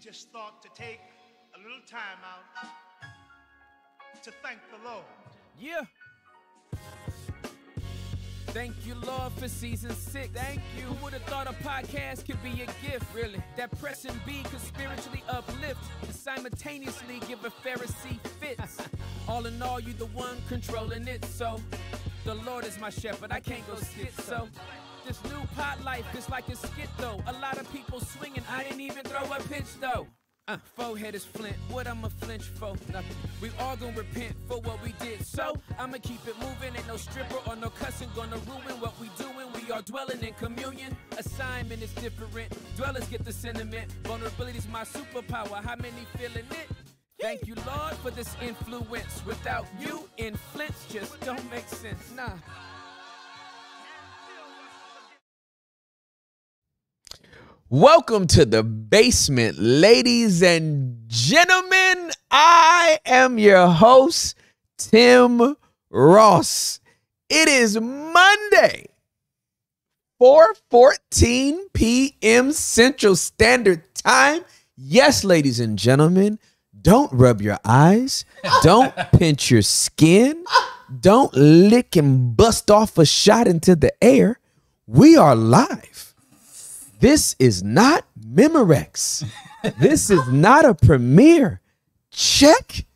just thought to take a little time out to thank the Lord. Yeah. Thank you, Lord, for season 6. Thank you. Who would have thought a podcast could be a gift, really? That press and B could spiritually uplift and simultaneously give a Pharisee fits. All in all, you the one controlling it, so the Lord is my shepherd, I can't go schizo. This new pot life is like a skit, though. A lot of people swinging, I didn't even throw a pitch, though. Forehead is flint, what I'ma flinch for? Nothing. We all gon' repent for what we did, so I'ma keep it moving. Ain't no stripper or no cussing gonna ruin what we doing. We are dwelling in communion. Assignment is different. Dwellers get the sentiment. Vulnerability's my superpower. How many feeling it? Thank you, Lord, for this influence. Without you, in flints just don't make sense. Nah. Welcome to The Basement, ladies and gentlemen. I am your host, Tim Ross. It is Monday, 4:14 p.m. Central Standard Time. Yes, ladies and gentlemen, don't rub your eyes. Don't pinch your skin. Don't lick and bust off a shot into the air. We are live. This is not Memorex. This is not a premiere. Check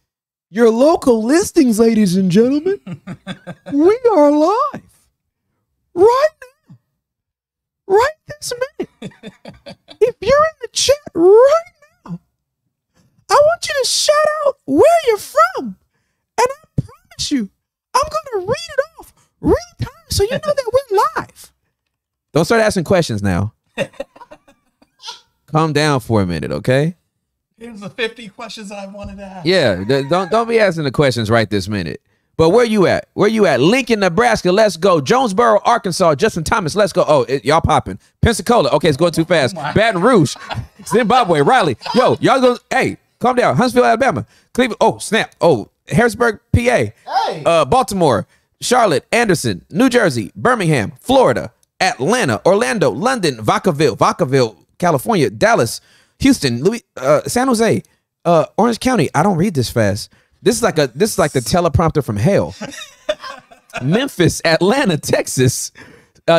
your local listings, ladies and gentlemen. We are live right now, right this minute. If you're in the chat right now, I want you to shout out where you're from. And I promise you, I'm going to read it off real time so you know that we're live. Don't start asking questions now. Calm down for a minute, okay? Here's the 50 questions that I wanted to ask. Yeah, don't be asking the questions right this minute. But where you at? Where you at? Lincoln, Nebraska, let's go. Jonesboro, Arkansas, Justin Thomas, let's go. Oh, y'all popping. Pensacola, okay, it's going too fast. Baton Rouge, Zimbabwe, Raleigh. Yo, y'all go. Hey, calm down. Huntsville, Alabama, Cleveland. Oh, snap. Oh, Harrisburg, PA. Hey. Baltimore, Charlotte, Anderson, New Jersey, Birmingham, Florida, Atlanta, Orlando, London, Vacaville, California, Dallas, Houston, San Jose, Orange County. I don't read this fast. This is like the teleprompter from hell. Memphis, Atlanta, Texas,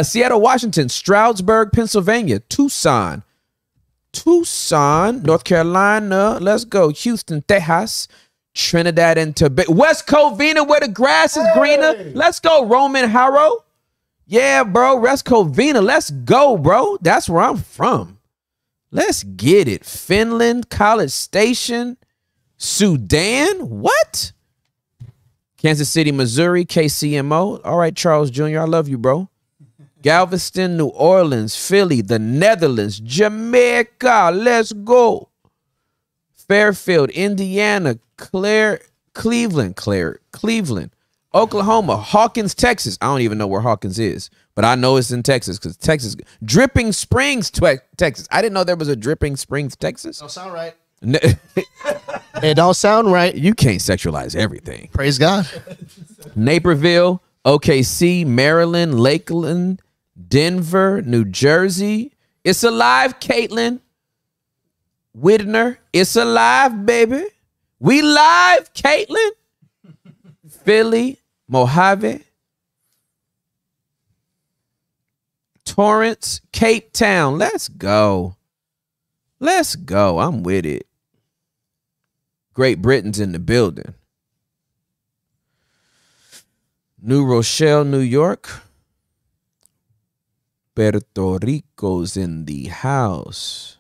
Seattle, Washington, Stroudsburg, Pennsylvania, Tucson, North Carolina. Let's go. Houston, Texas, Trinidad and Tobago, West Covina, where the grass is greener. Let's go. Roman Harrow. Yeah, bro. West Covina. Let's go, bro. That's where I'm from. Let's get it. Finland, College Station, Sudan. What? Kansas City, Missouri, KCMO. All right, Charles Jr., I love you, bro. Galveston, New Orleans, Philly, the Netherlands, Jamaica. Let's go. Fairfield, Indiana, Cleveland. Oklahoma, Hawkins, Texas. I don't even know where Hawkins is, but I know it's in Texas because Texas. Dripping Springs, Texas. I didn't know there was a Dripping Springs, Texas. Don't sound right. It don't sound right. You can't sexualize everything. Praise God. Naperville, OKC, Maryland, Lakeland, Denver, New Jersey. It's alive, Caitlin. Widner, it's alive, baby. We live, Caitlin. Philly, Mojave, Torrance, Cape Town. Let's go. Let's go. I'm with it. Great Britain's in the building. New Rochelle, New York. Puerto Rico's in the house.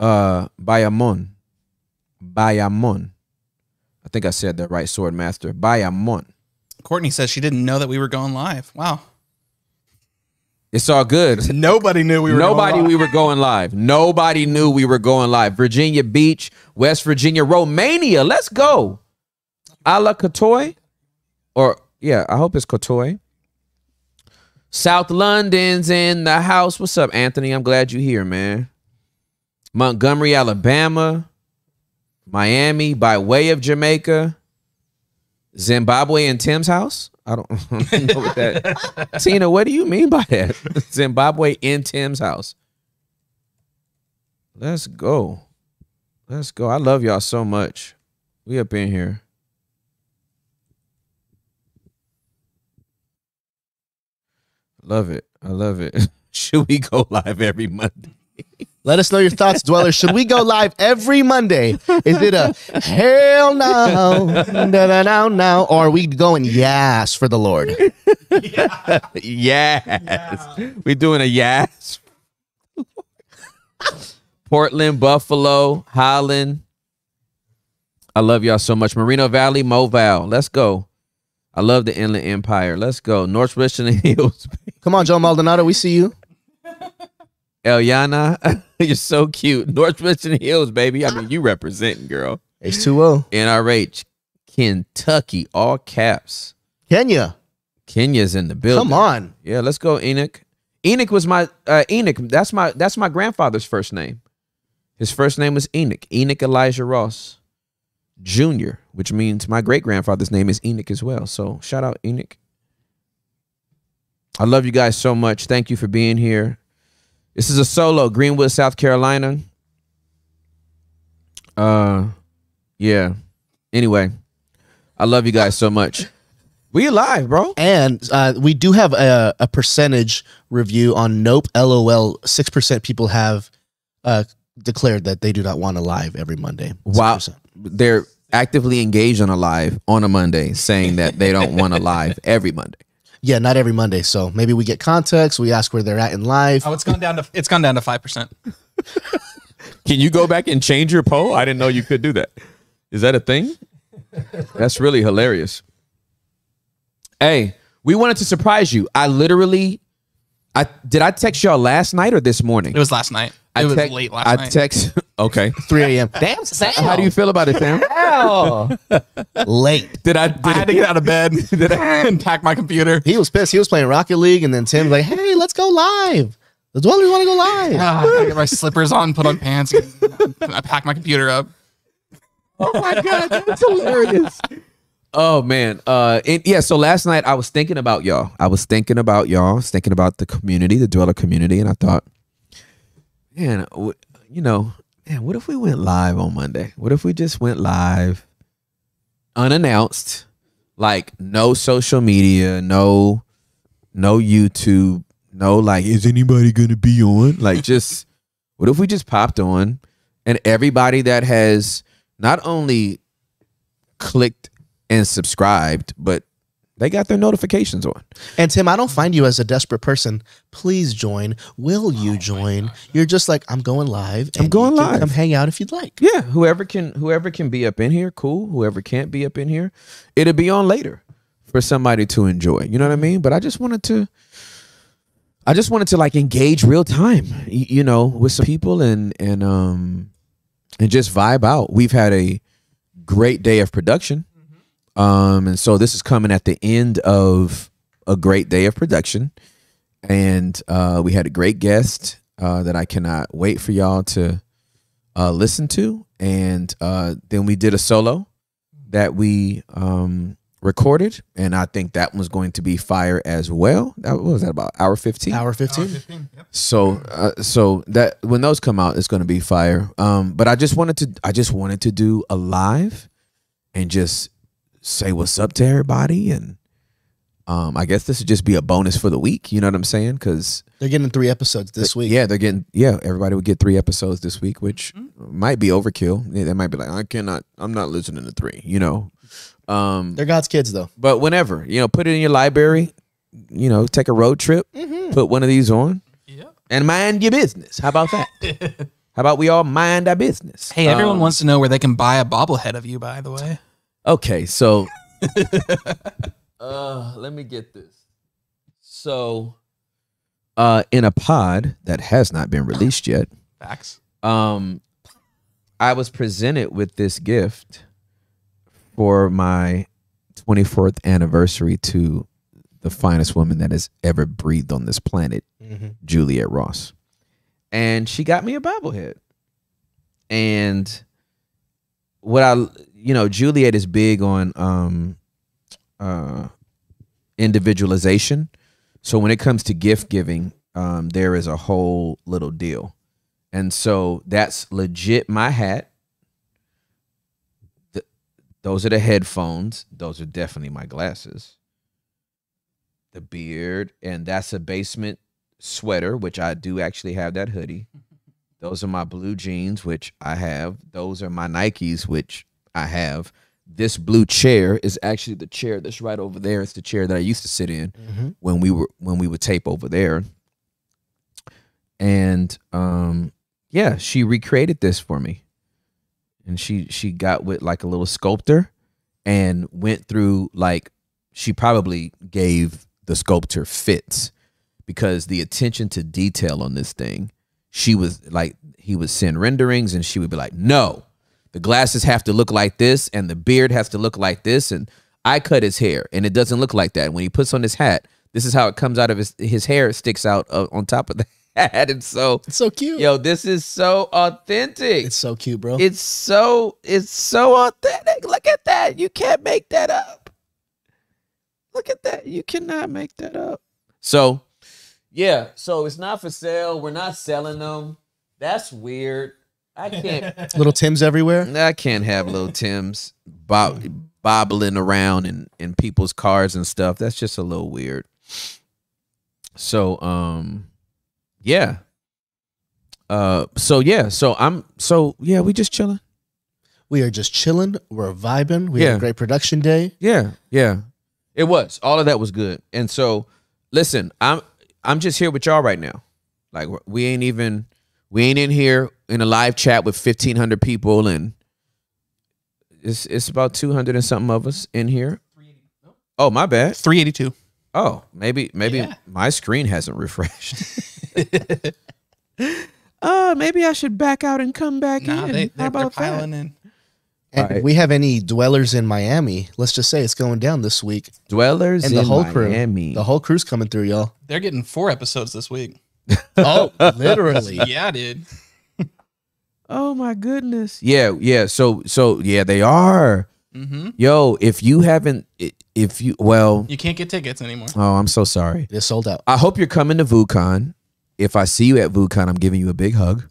Bayamon. I think I said that right, Sword Master. Bayamon. Courtney says she didn't know that we were going live. Wow. It's all good. Nobody knew we were going live. Nobody knew we were going live. Virginia Beach, West Virginia, Romania. Let's go. Ala Kotoy. Or, yeah, I hope it's Kotoy. South London's in the house. What's up, Anthony? I'm glad you're here, man. Montgomery, Alabama. Miami by way of Jamaica, Zimbabwe and Tim's house. I don't know what that. Tina, what do you mean by that? Zimbabwe in Tim's house. Let's go. Let's go. I love y'all so much. We up in here. Love it. I love it. Should we go live every Monday? Let us know your thoughts, dwellers. Should we go live every Monday? Is it a hell no, no, or are we going yes for the Lord? Yeah. Yes. Yeah. We're doing a yes. Portland, Buffalo, Highland. I love y'all so much. Moreno Valley, Moval. Let's go. I love the Inland Empire. Let's go. North Richland Hills. Come on, Joe Maldonado. We see you. Eliana, you're so cute. North Richland Hills, baby. I mean, you representing, girl. H2O. NRH. Kentucky. All caps. Kenya. Kenya's in the building. Come on. Yeah, let's go, Enoch. Enoch was my Enoch. That's my grandfather's first name. His first name was Enoch. Enoch Elijah Ross Jr., which means my great grandfather's name is Enoch as well. So shout out Enoch. I love you guys so much. Thank you for being here. This is a solo, Greenwood, South Carolina. Yeah. Anyway, I love you guys so much. We alive, bro. And we do have a percentage review on Nope, LOL. 6% people have declared that they do not want a live every Monday. 6%. Wow. They're actively engaged on a live on a Monday saying that they don't want a live every Monday. Yeah, not every Monday. So maybe we get context. We ask where they're at in life. Oh, it's gone down to 5%. Can you go back and change your poll? I didn't know you could do that. Is that a thing? That's really hilarious. Hey, we wanted to surprise you. I text y'all last night or this morning? It was last night. It was late last night. I text. Okay. 3 a.m. Damn, Sam. How do you feel about it, Sam? Hell. Late. I had to get out of bed and pack my computer. He was pissed. He was playing Rocket League, and then Tim's like, hey, let's go live. The dwellers want to go live. I gotta get my slippers on, put on pants, and I pack my computer up. Oh, my God. That's hilarious. Oh, man. Yeah, so last night I was thinking about y'all. I was thinking about the community, the dweller community, and I thought, man, you know, man, what if we went live on Monday? What if we just went live unannounced, like no social media, no YouTube, no like, is anybody going to be on? Like just, what if we just popped on and everybody that has not only clicked and subscribed, but they got their notifications on. And Tim, I don't find you as a desperate person. Please join. Will you join? You're just like, I'm going live. I'm going live. Come hang out if you'd like. Yeah, whoever can be up in here, cool. Whoever can't be up in here, it'll be on later for somebody to enjoy. You know what I mean? But I just wanted to like engage real time, you know, with some people and just vibe out. We've had a great day of production. And so this is coming at the end of a great day of production. And we had a great guest that I cannot wait for y'all to listen to. And then we did a solo that we recorded. And I think that one's going to be fire as well. That what was that about? Hour 15? Hour 15. Hour 15, yep. So that when those come out, it's going to be fire. But I just wanted to do a live and just say what's up to everybody, and I guess this would just be a bonus for the week. You know what I'm saying? Because they're getting 3 episodes this week. Yeah, everybody would get 3 episodes this week, which might be overkill. They might be like, I'm not listening to 3. You know, they're God's kids though. But whenever, you know, put it in your library. You know, take a road trip, put one of these on, and mind your business. How about that? How about we all mind our business? Hey, everyone wants to know where they can buy a bobblehead of you. By the way. Okay, so let me get this. So in a pod that has not been released yet, facts. I was presented with this gift for my 24th anniversary to the finest woman that has ever breathed on this planet, Juliette Ross. And she got me a bobblehead. And what you know, Juliette is big on individualization. So when it comes to gift giving, there is a whole little deal. And so that's legit my hat. Those are the headphones. Those are definitely my glasses. The beard, and that's a basement sweater, which I do actually have that hoodie. Those are my blue jeans, which I have. Those are my Nikes, which I have. This blue chair is actually the chair that's right over there. It's the chair that I used to sit in when we would tape over there. And yeah, she recreated this for me. And she got with like a little sculptor and went through, like, she probably gave the sculptor fits because the attention to detail on this thing, she was like, he would send renderings and she would be like, no, the glasses have to look like this and the beard has to look like this. And I cut his hair and it doesn't look like that. When he puts on his hat, this is how it comes out of his hair. It sticks out on top of the hat. And so it's so cute. Yo, this is so authentic. It's so cute, bro. It's so authentic. Look at that. You can't make that up. Look at that. You cannot make that up. So yeah, so it's not for sale. We're not selling them. That's weird. I can't. Little Tims everywhere? I can't have little Tims bobbling around in people's cars and stuff. That's just a little weird. So yeah. We just chilling. We are just chilling. We're vibing. We had a great production day. Yeah, yeah. It was. All of that was good. And so listen, I'm just here with y'all right now. Like, we ain't in here in a live chat with 1,500 people, and it's about 200 and something of us in here. Oh, my bad. 382. Oh, maybe my screen hasn't refreshed. Maybe I should back out and come back in. They're piling in. And if we have any dwellers in Miami, let's just say it's going down this week. Dwellers and the whole Miami crew. The whole crew's coming through, y'all. They're getting 4 episodes this week. Oh, literally. Yeah, dude. Oh my goodness. Yeah, yeah. So yeah, they are. Mm-hmm. Yo, you can't get tickets anymore. Oh, I'm so sorry. They're sold out. I hope you're coming to VooCon. If I see you at VooCon, I'm giving you a big hug.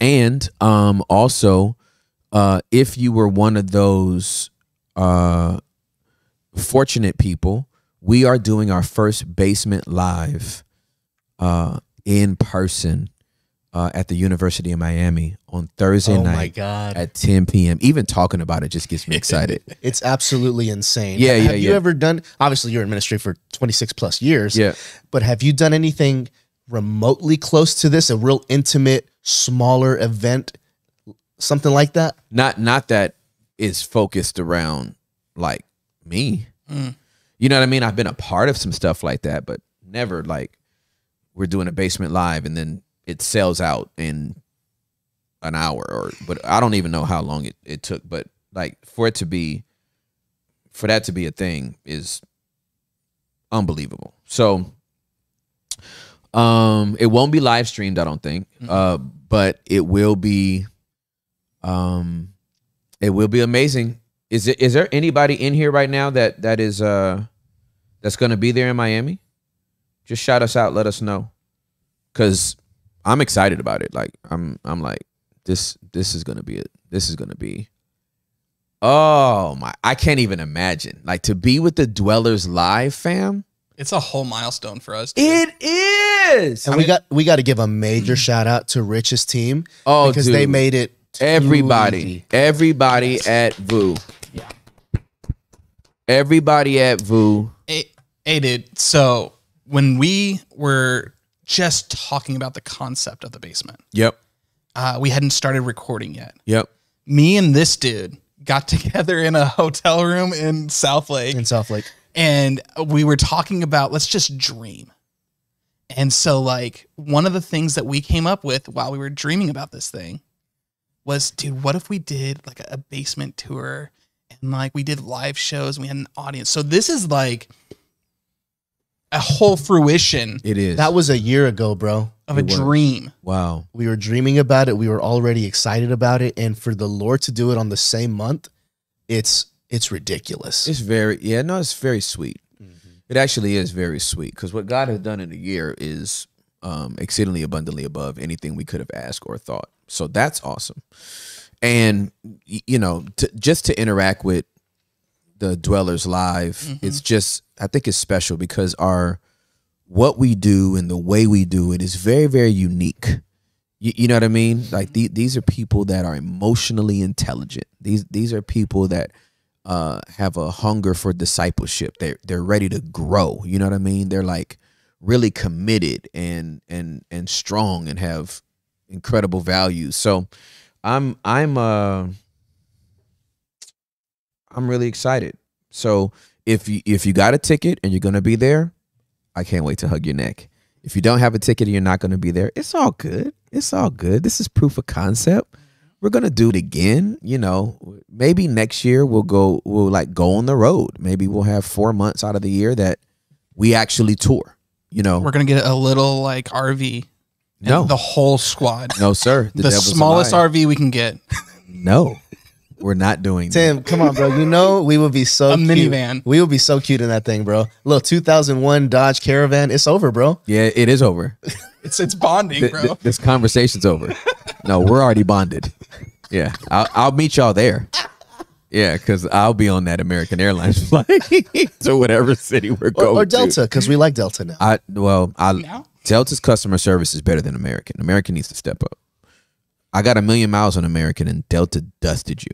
And also, if you were one of those fortunate people, we are doing our first Basement Live in person at the University of Miami on Thursday night at 10 p.m. Even talking about it just gets me excited. It's absolutely insane. Yeah, yeah. Have you ever done? Obviously, you're in ministry for 26 plus years. Yeah, but have you done anything remotely close to this? A real intimate, smaller event? Something like that? Not that is focused around like me. Mm. You know what I mean? I've been a part of some stuff like that, but never like we're doing a Basement Live and then it sells out in an hour but I don't even know how long it took, but like for that to be a thing is unbelievable. So it won't be live streamed, I don't think. Mm-hmm. But it will be amazing. Is there anybody in here right now that's going to be there in Miami? Just shout us out, let us know, because I'm excited about it. Like I'm like this is going to be it. This is going to be, oh my, I can't even imagine, like, to be with the Dwellers Live fam. It's a whole milestone for us, too. It is. And we got to give a major shout out to Rich's team. Oh, because dude, they made it. Everybody yes. At Voo. Yeah. Everybody at Voo. Hey, dude. So when we were just talking about the concept of the basement. Yep. We hadn't started recording yet. Yep. Me and this dude got together in a hotel room in Southlake. And we were talking about, let's just dream. And so, like, one of the things that we came up with while we were dreaming about this thing was, dude, what if we did like a basement tour and like we did live shows and we had an audience? So this is like a whole fruition. It is. That was a year ago, bro. Of a dream. Wow. We were dreaming about it. We were already excited about it. And for the Lord to do it on the same month, it's ridiculous. It's very, yeah, no, it's very sweet. Mm-hmm. It actually is very sweet, because what God has done in a year is exceedingly abundantly above anything we could have asked or thought. So that's awesome. And, you know, just to interact with the Dwellers Live, it's just, I think it's special because what we do and the way we do it is very, very unique. You know what I mean? Like these are people that are emotionally intelligent. These are people that have a hunger for discipleship. They're ready to grow. You know what I mean? They're like really committed and strong and have incredible values. So I'm really excited. So if you got a ticket and you're gonna be there, I can't wait to hug your neck. If you don't have a ticket and you're not gonna be there, it's all good. It's all good. This is proof of concept. We're gonna do it again. You know, maybe next year we'll go on the road. Maybe we'll have 4 months out of the year that we actually tour. You know, we're gonna get a little like RV. No, the whole squad. No, sir. The smallest RV we can get. No, we're not doing Tim, that. Tim, come on, bro. You know we would be so cute. A minivan. We would be so cute in that thing, bro. Little 2001 Dodge Caravan. It's over, bro. Yeah, it is over. it's bonding, bro. This conversation's over. No, we're already bonded. Yeah, I'll meet y'all there. Yeah, because I'll be on that American Airlines flight to whatever city we're going to. Or Delta, because we like Delta now. Delta's customer service is better than American. American needs to step up. I got a million miles on American, and Delta dusted you.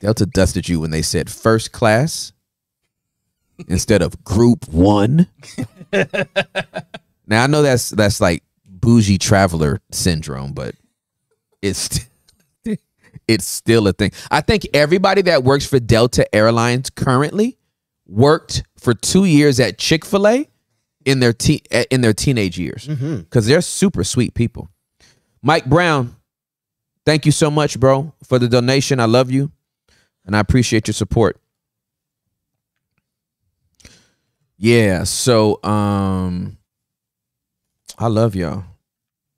Delta dusted you when they said first class instead of group one. Now, I know that's like bougie traveler syndrome, but it's still a thing. I think everybody that works for Delta Airlines currently worked for 2 years at Chick-fil-A in their teenage years, because they're super sweet people. Mike Brown, thank you so much, bro, for the donation. I love you, and I appreciate your support. Yeah, so I love y'all.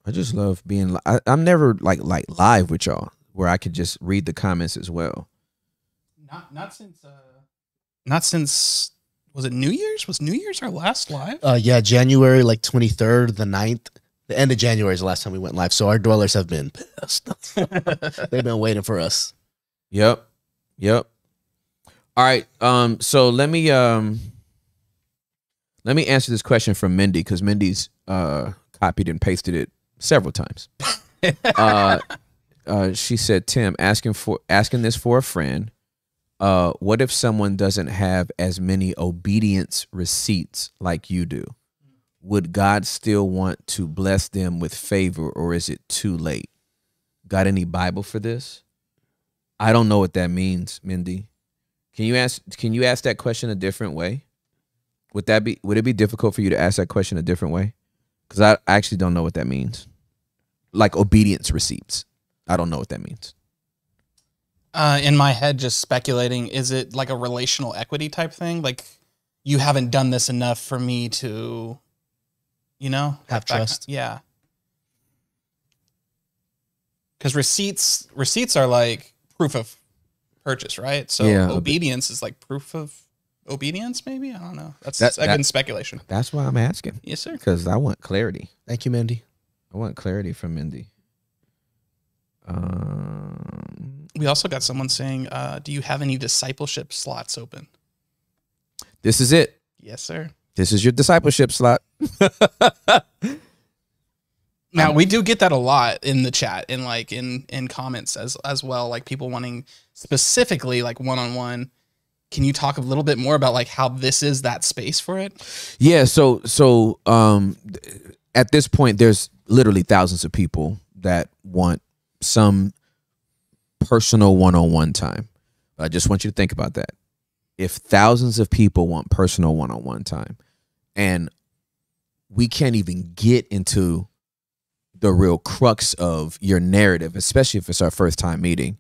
I just love being. I'm never like live with y'all where I could just read the comments as well. Not since. Was it New Year's? Was New Year's our last live? Yeah, January, like 23rd, the 9th. The end of January is the last time we went live. So our Dwellers have been pissed. They've been waiting for us. Yep. Yep. All right. So let me answer this question from Mindy, because Mindy's copied and pasted it several times. She said, Tim, asking this for a friend. What if someone doesn't have as many obedience receipts like you do? Would God still want to bless them with favor, or is it too late? Got any Bible for this? I don't know what that means, Mindy. Can you ask that question a different way? Would it be difficult for you to ask that question a different way? Because I actually don't know what that means. Like obedience receipts. I don't know what that means. In my head, just speculating, is it like a relational equity type thing? Like, you haven't done this enough for me to, you know? Have trust. Yeah. Because receipts are like proof of purchase, right? So yeah, obedience is like proof of obedience, maybe? I don't know. That's speculation. That's why I'm asking. Yes, sir. Because I want clarity. Thank you, Mindy. I want clarity from Mindy. We also got someone saying, do you have any discipleship slots open? This is it. Yes, sir. This is your discipleship slot. Now, we do get that a lot in the chat and like in comments as well, like people wanting specifically like one-on-one. Can you talk a little bit more about like how this is that space for it? Yeah. So at this point, there's literally thousands of people that want some personal one-on-one time. I just want you to think about that. If thousands of people want personal one-on-one time, and we can't even get into the real crux of your narrative, especially if it's our first time meeting,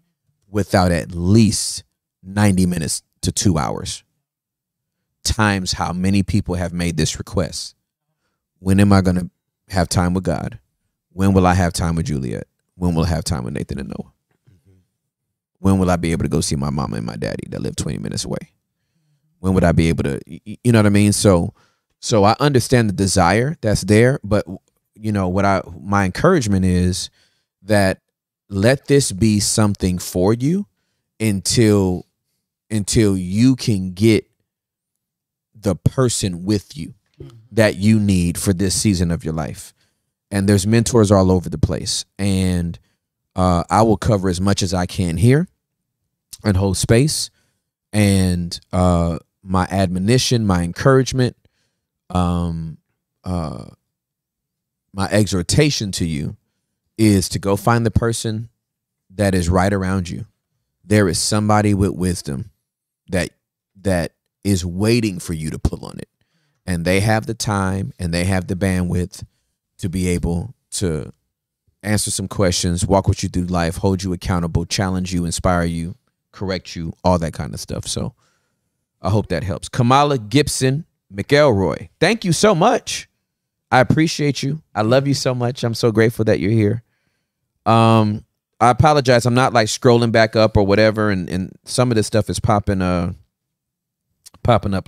without at least 90 minutes to 2 hours, times how many people have made this request. When am I going to have time with God? When will I have time with Juliette? When will I have time with Nathan and Noah? When will I be able to go see my mama and my daddy that live 20 minutes away? When would I be able to, you know what I mean? So I understand the desire that's there, but you know, my encouragement is that let this be something for you until you can get the person with you that you need for this season of your life. And there's mentors all over the place. And I will cover as much as I can here and hold space. And my admonition, my encouragement, my exhortation to you is to go find the person that is right around you. There is somebody with wisdom that is waiting for you to pull on it. And they have the time and they have the bandwidth to be able to answer some questions, walk with you through life, hold you accountable, challenge you, inspire you, correct you, all that kind of stuff. So I hope that helps. Kamala Gibson McElroy, thank you so much. I appreciate you. I love you so much. I'm so grateful that you're here. I apologize. I'm not like scrolling back up or whatever, and some of this stuff is popping up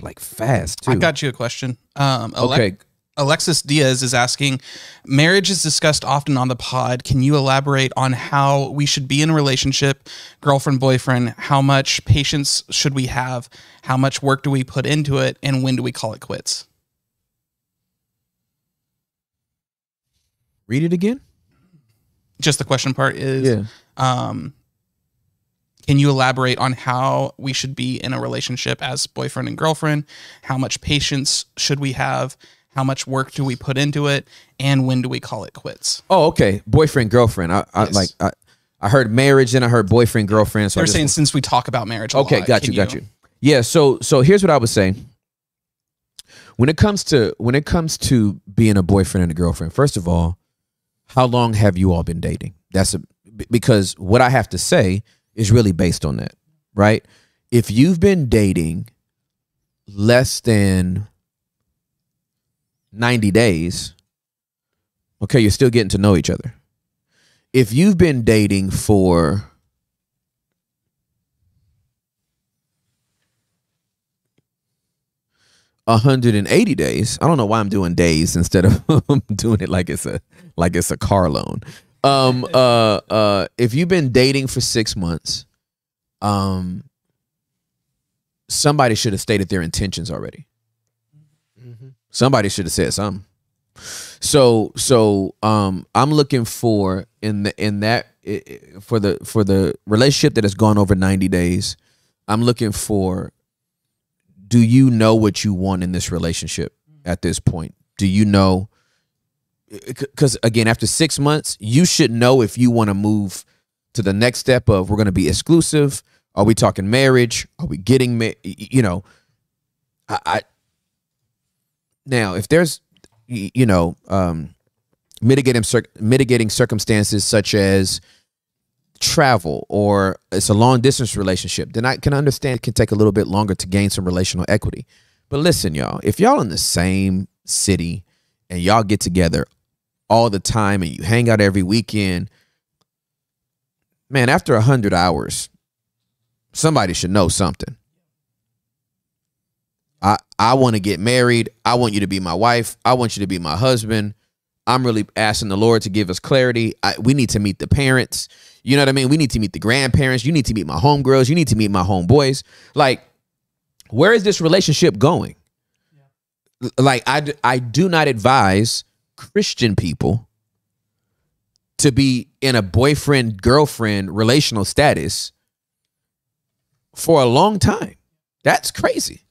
like fast too. I got you a question. Okay. Alexis Diaz is asking, marriage is discussed often on the pod. Can you elaborate on how we should be in a relationship, girlfriend, boyfriend? How much patience should we have? How much work do we put into it? And when do we call it quits? Read it again. Just the question part is, yeah. Can you elaborate on how we should be in a relationship as boyfriend and girlfriend? How much patience should we have? How much work do we put into it? And when do we call it quits? Oh, okay. Boyfriend, girlfriend. I heard marriage, then I heard boyfriend, girlfriend. So you're saying since we talk about marriage a lot. Okay, got you. Yeah, so here's what I was saying. When it comes to being a boyfriend and a girlfriend, first of all, how long have you all been dating? Because what I have to say is really based on that, right? If you've been dating less than 90 days, okay, you're still getting to know each other. If you've been dating for 180 days, I don't know why I'm doing days instead of doing it like it's a car loan. If you've been dating for 6 months, somebody should have stated their intentions already. Somebody should have said something. So I'm looking for for the relationship that has gone over 90 days. I'm looking for, do you know what you want in this relationship at this point? Do you know? Because again, after 6 months, you should know if you want to move to the next step of, we're going to be exclusive. Are we talking marriage? Are we getting married? You know, Now, if there's, you know, mitigating circumstances such as travel or it's a long distance relationship, then I can understand it can take a little bit longer to gain some relational equity. But listen, y'all, if y'all in the same city and y'all get together all the time and you hang out every weekend, man, after 100 hours, somebody should know something. I want to get married. I want you to be my wife. I want you to be my husband. I'm really asking the Lord to give us clarity. We need to meet the parents. You know what I mean? We need to meet the grandparents. You need to meet my homegirls. You need to meet my homeboys. Like, where is this relationship going? Yeah. Like, I do not advise Christian people to be in a boyfriend-girlfriend relational status for a long time. That's crazy.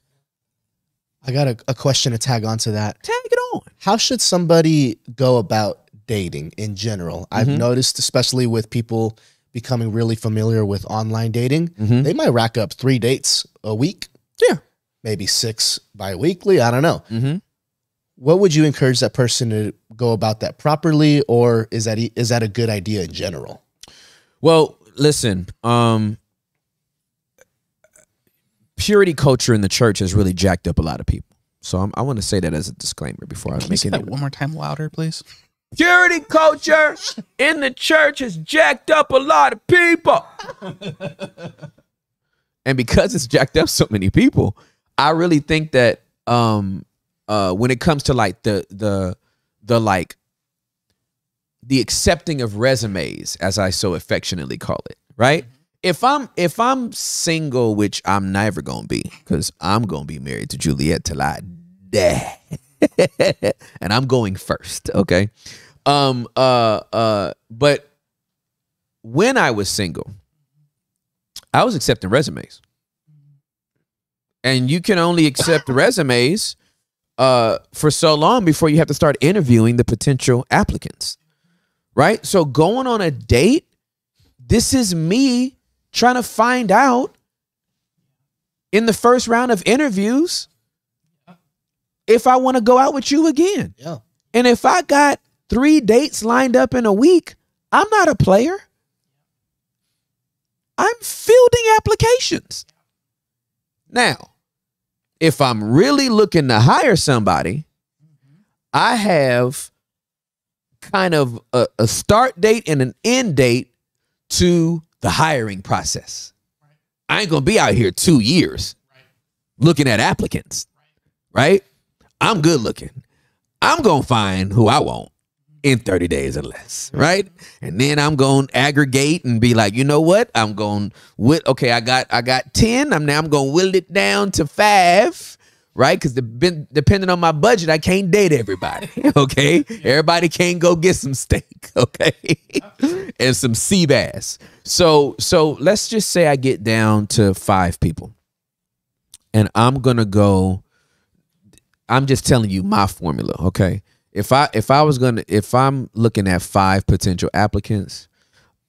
I got a question to tag onto that. Tag it on. How should somebody go about dating in general? Mm-hmm. I've noticed, especially with people becoming really familiar with online dating, mm-hmm. they might rack up 3 dates a week. Yeah. Maybe 6 bi-weekly. I don't know. Mm-hmm. What would you encourage that person to go about that properly? Or is that a good idea in general? Well, listen, purity culture in the church has really jacked up a lot of people. So I want to say that as a disclaimer before I make it one more time louder, please. Purity culture in the church has jacked up a lot of people. And because it's jacked up so many people, I really think that when it comes to like the like the accepting of resumes, as I so affectionately call it, right? If I'm single, which I'm never gonna be, because I'm gonna be married to Juliette till I die, and I'm going first, okay? But when I was single, I was accepting resumes, and you can only accept resumes for so long before you have to start interviewing the potential applicants, right? So going on a date, this is me trying to find out in the first round of interviews if I want to go out with you again. Yeah. And if I got 3 dates lined up in a week, I'm not a player. I'm fielding applications. Now, if I'm really looking to hire somebody, I have kind of a start date and an end date to the hiring process. I ain't gonna be out here 2 years looking at applicants, right? I'm good looking. I'm gonna find who I want in 30 days or less, right? And then I'm gonna aggregate and be like, you know what? I'm gonna okay, I got 10. I'm gonna whittle it down to 5. Right, because depending on my budget, I can't date everybody, okay? Yeah. Everybody can't go get some steak, okay? And some sea bass. So let's just say I get down to 5 people. And I'm going to go, I'm just telling you my formula, okay? If I'm looking at 5 potential applicants,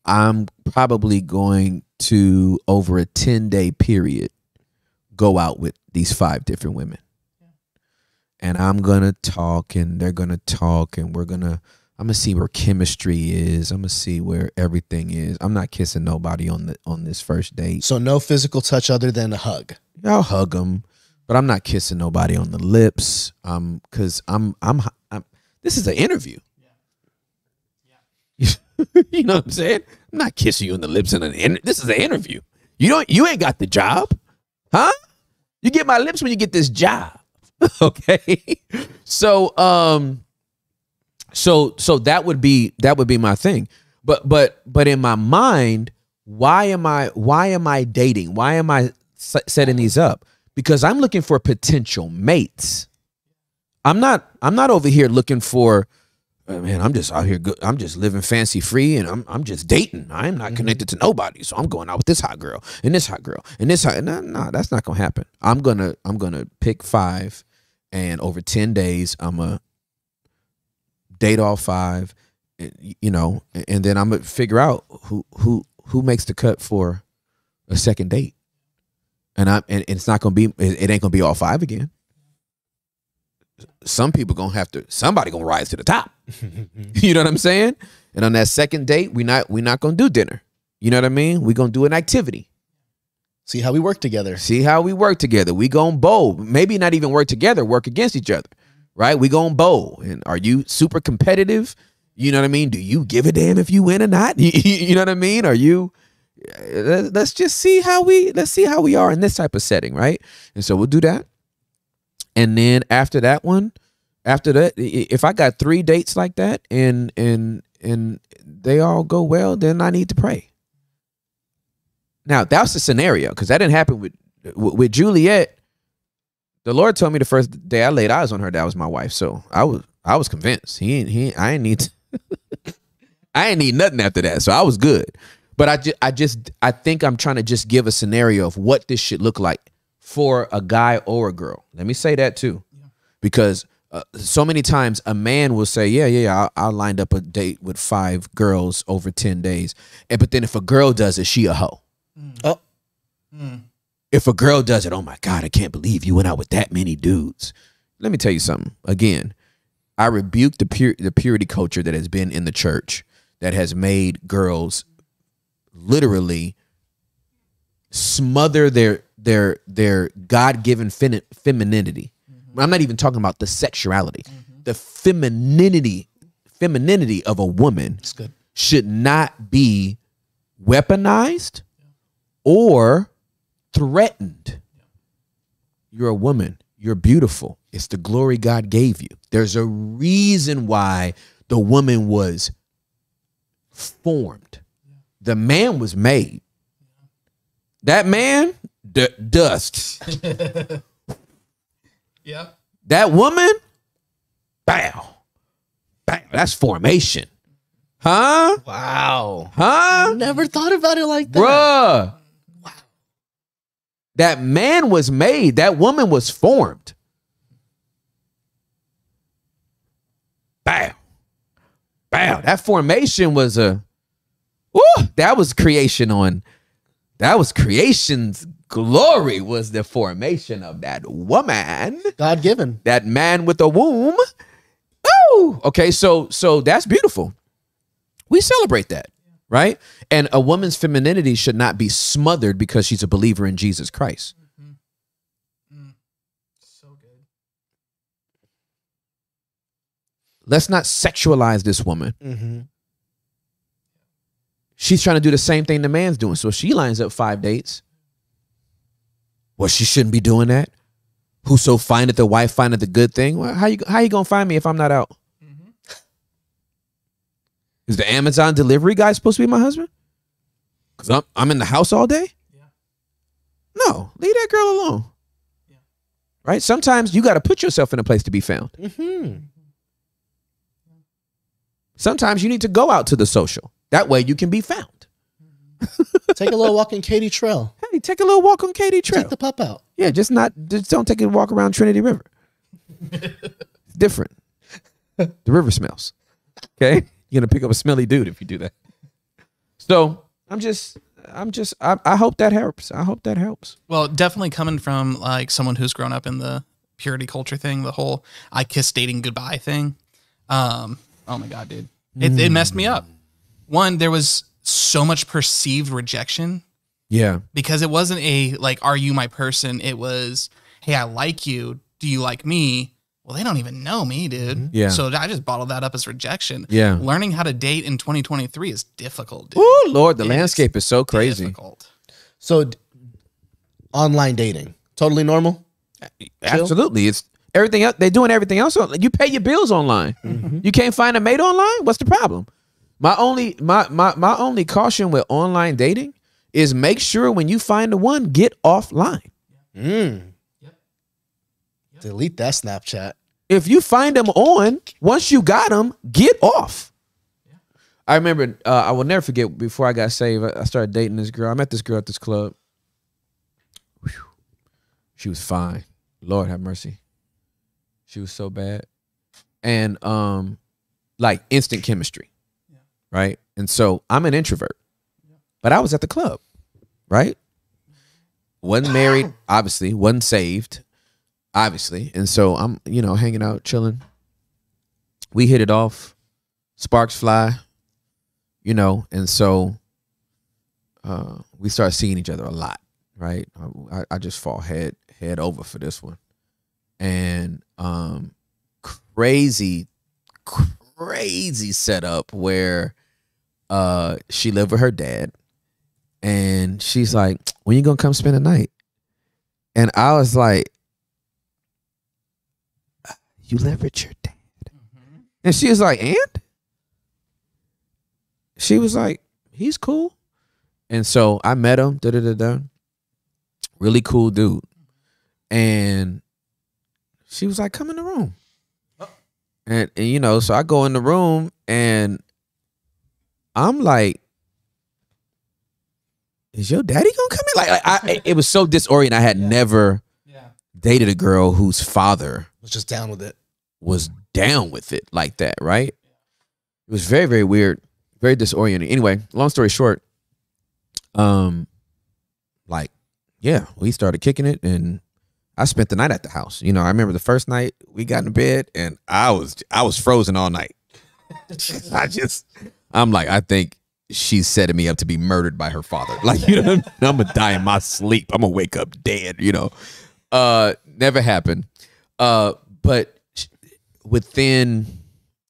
I'm probably going to, over a 10-day period, go out with these 5 different women. And I'm going to talk, and they're going to talk, and I'm going to see where chemistry is. I'm going to see where everything is. I'm not kissing nobody on this first date. So no physical touch other than a hug. I'll hug them, but I'm not kissing nobody on the lips. Cause I'm this is an interview. Yeah. Yeah. You know what I'm saying? I'm not kissing you on the lips in this is an interview. You ain't got the job. Huh? You get my lips when you get this job. Okay. So that would be my thing. But in my mind, why am I dating? Why am I setting these up? Because I'm looking for potential mates. I'm not over here looking for, man, I'm just out here good. I'm just living fancy free, and I'm just dating. I'm not connected to nobody, so I'm going out with this hot girl and this hot girl and this hot. No, that's not gonna happen. I'm gonna pick 5, and over 10 days, I'm gonna date all 5. You know, and then I'm gonna figure out who makes the cut for a second date, and it's not gonna be. It ain't gonna be all 5 again. Some people gonna have to. Somebody gonna rise to the top. You know what I'm saying? And on that second date, we're not gonna do dinner. You know what I mean? We're gonna do an activity. See how we work together. See how we work together. We gonna bowl. Maybe not even work together. Work against each other. Right? We gonna bowl. And are you super competitive? You know what I mean? Do you give a damn if you win or not? You know what I mean? Are you? Let's just see how we. Let's see how we are in this type of setting, right? And so we'll do that. And then after that, if I got 3 dates like that and they all go well, then I need to pray. Now, that's the scenario, because that didn't happen with Juliette. The Lord told me the first day I laid eyes on her that was my wife, so I was convinced. I ain't need nothing after that, so I was good. But I think I'm trying to just give a scenario of what this should look like for a guy or a girl. Let me say that too, because so many times a man will say, yeah, I lined up a date with 5 girls over 10 days. But then if a girl does it, she a hoe. Mm. Oh. Mm. If a girl does it, oh my God, I can't believe you went out with that many dudes. Let me tell you something. Again, I rebuke the purity culture that has been in the church that has made girls literally smother their God-given femininity. Mm-hmm. I'm not even talking about the sexuality. Mm-hmm. The femininity of a woman should not be weaponized or threatened. Yeah. You're a woman. You're beautiful. It's the glory God gave you. There's a reason why the woman was formed. The man was made. That man, dust. Yeah. That woman, bow, bow. That's formation. Huh? Wow. Huh? I never thought about it like that. Bruh. Wow. That man was made. That woman was formed. Bow. Bow. That formation was a, ooh, that was creation on, that was creation's glory was the formation of that woman. God-given. That man with a womb. Ooh. Okay, so that's beautiful. We celebrate that, right? And a woman's femininity should not be smothered because she's a believer in Jesus Christ. Mm-hmm. Mm. So good. Let's not sexualize this woman. Mm-hmm. She's trying to do the same thing the man's doing. So she lines up 5 dates. Well, she shouldn't be doing that. Whoso findeth the wife findeth the good thing. Well, how you gonna find me if I'm not out? Is the Amazon delivery guy supposed to be my husband? Because I'm in the house all day? Yeah. No, leave that girl alone. Yeah. Right? Sometimes you got to put yourself in a place to be found. Mm-hmm. Sometimes you need to go out to the social. That way you can be found. Mm-hmm. Take a little walk on Katy Trail. Hey, take a little walk on Katy Trail. Take the pup out. Yeah, just don't take a walk around Trinity River. It's different. The river smells. Okay? You're going to pick up a smelly dude if you do that. So I hope that helps. I hope that helps. Well, definitely coming from like someone who's grown up in the purity culture thing, the whole I kiss dating goodbye thing. Oh my God, dude, it messed me up. One, there was so much perceived rejection. Yeah. Because it wasn't a like, are you my person? It was, hey, I like you. Do you like me? Well, they don't even know me, dude. Yeah. So I just bottled that up as rejection. Yeah. Learning how to date in 2023 is difficult, dude. Oh, Lord, the landscape is so crazy. Difficult. So online dating, totally normal? Absolutely. Chill? It's everything else. They're doing everything else. You pay your bills online. Mm-hmm. You can't find a mate online? What's the problem? My only caution with online dating is make sure when you find the one, get offline. Mm. Delete that Snapchat. If you find them on, once you got them, get off. Yeah. I remember, I will never forget, before I got saved, I started dating this girl. I met this girl at this club. Whew. She was fine. Lord have mercy. She was so bad. And like instant chemistry, yeah. Right? And so I'm an introvert, yeah. But I was at the club, right? Wasn't married, obviously, wasn't saved. Obviously. And so I'm, you know, hanging out, chilling. We hit it off. Sparks fly, you know. And so we start seeing each other a lot, right? I just fall head over for this one. And crazy setup where she lived with her dad. And she's like, when you gonna come spend the night? And I was like, you live with your dad. Mm-hmm. And she was like, and? She was like, he's cool. And so I met him, really cool dude. And she was like, come in the room. Oh. And you know, so I go in the room and I'm like, is your daddy gonna come in? Like it was so disorienting. I had never dated a girl whose father was just down with it. Was down with it like that, right? It was very, very weird, very disorienting. Anyway, long story short, like, yeah, we started kicking it, and I spent the night at the house. You know, I remember the first night we got in bed, and I was frozen all night. I'm like, I think she's setting me up to be murdered by her father. Like, you know, I'm gonna die in my sleep. I'm gonna wake up dead. You know, never happened. But within,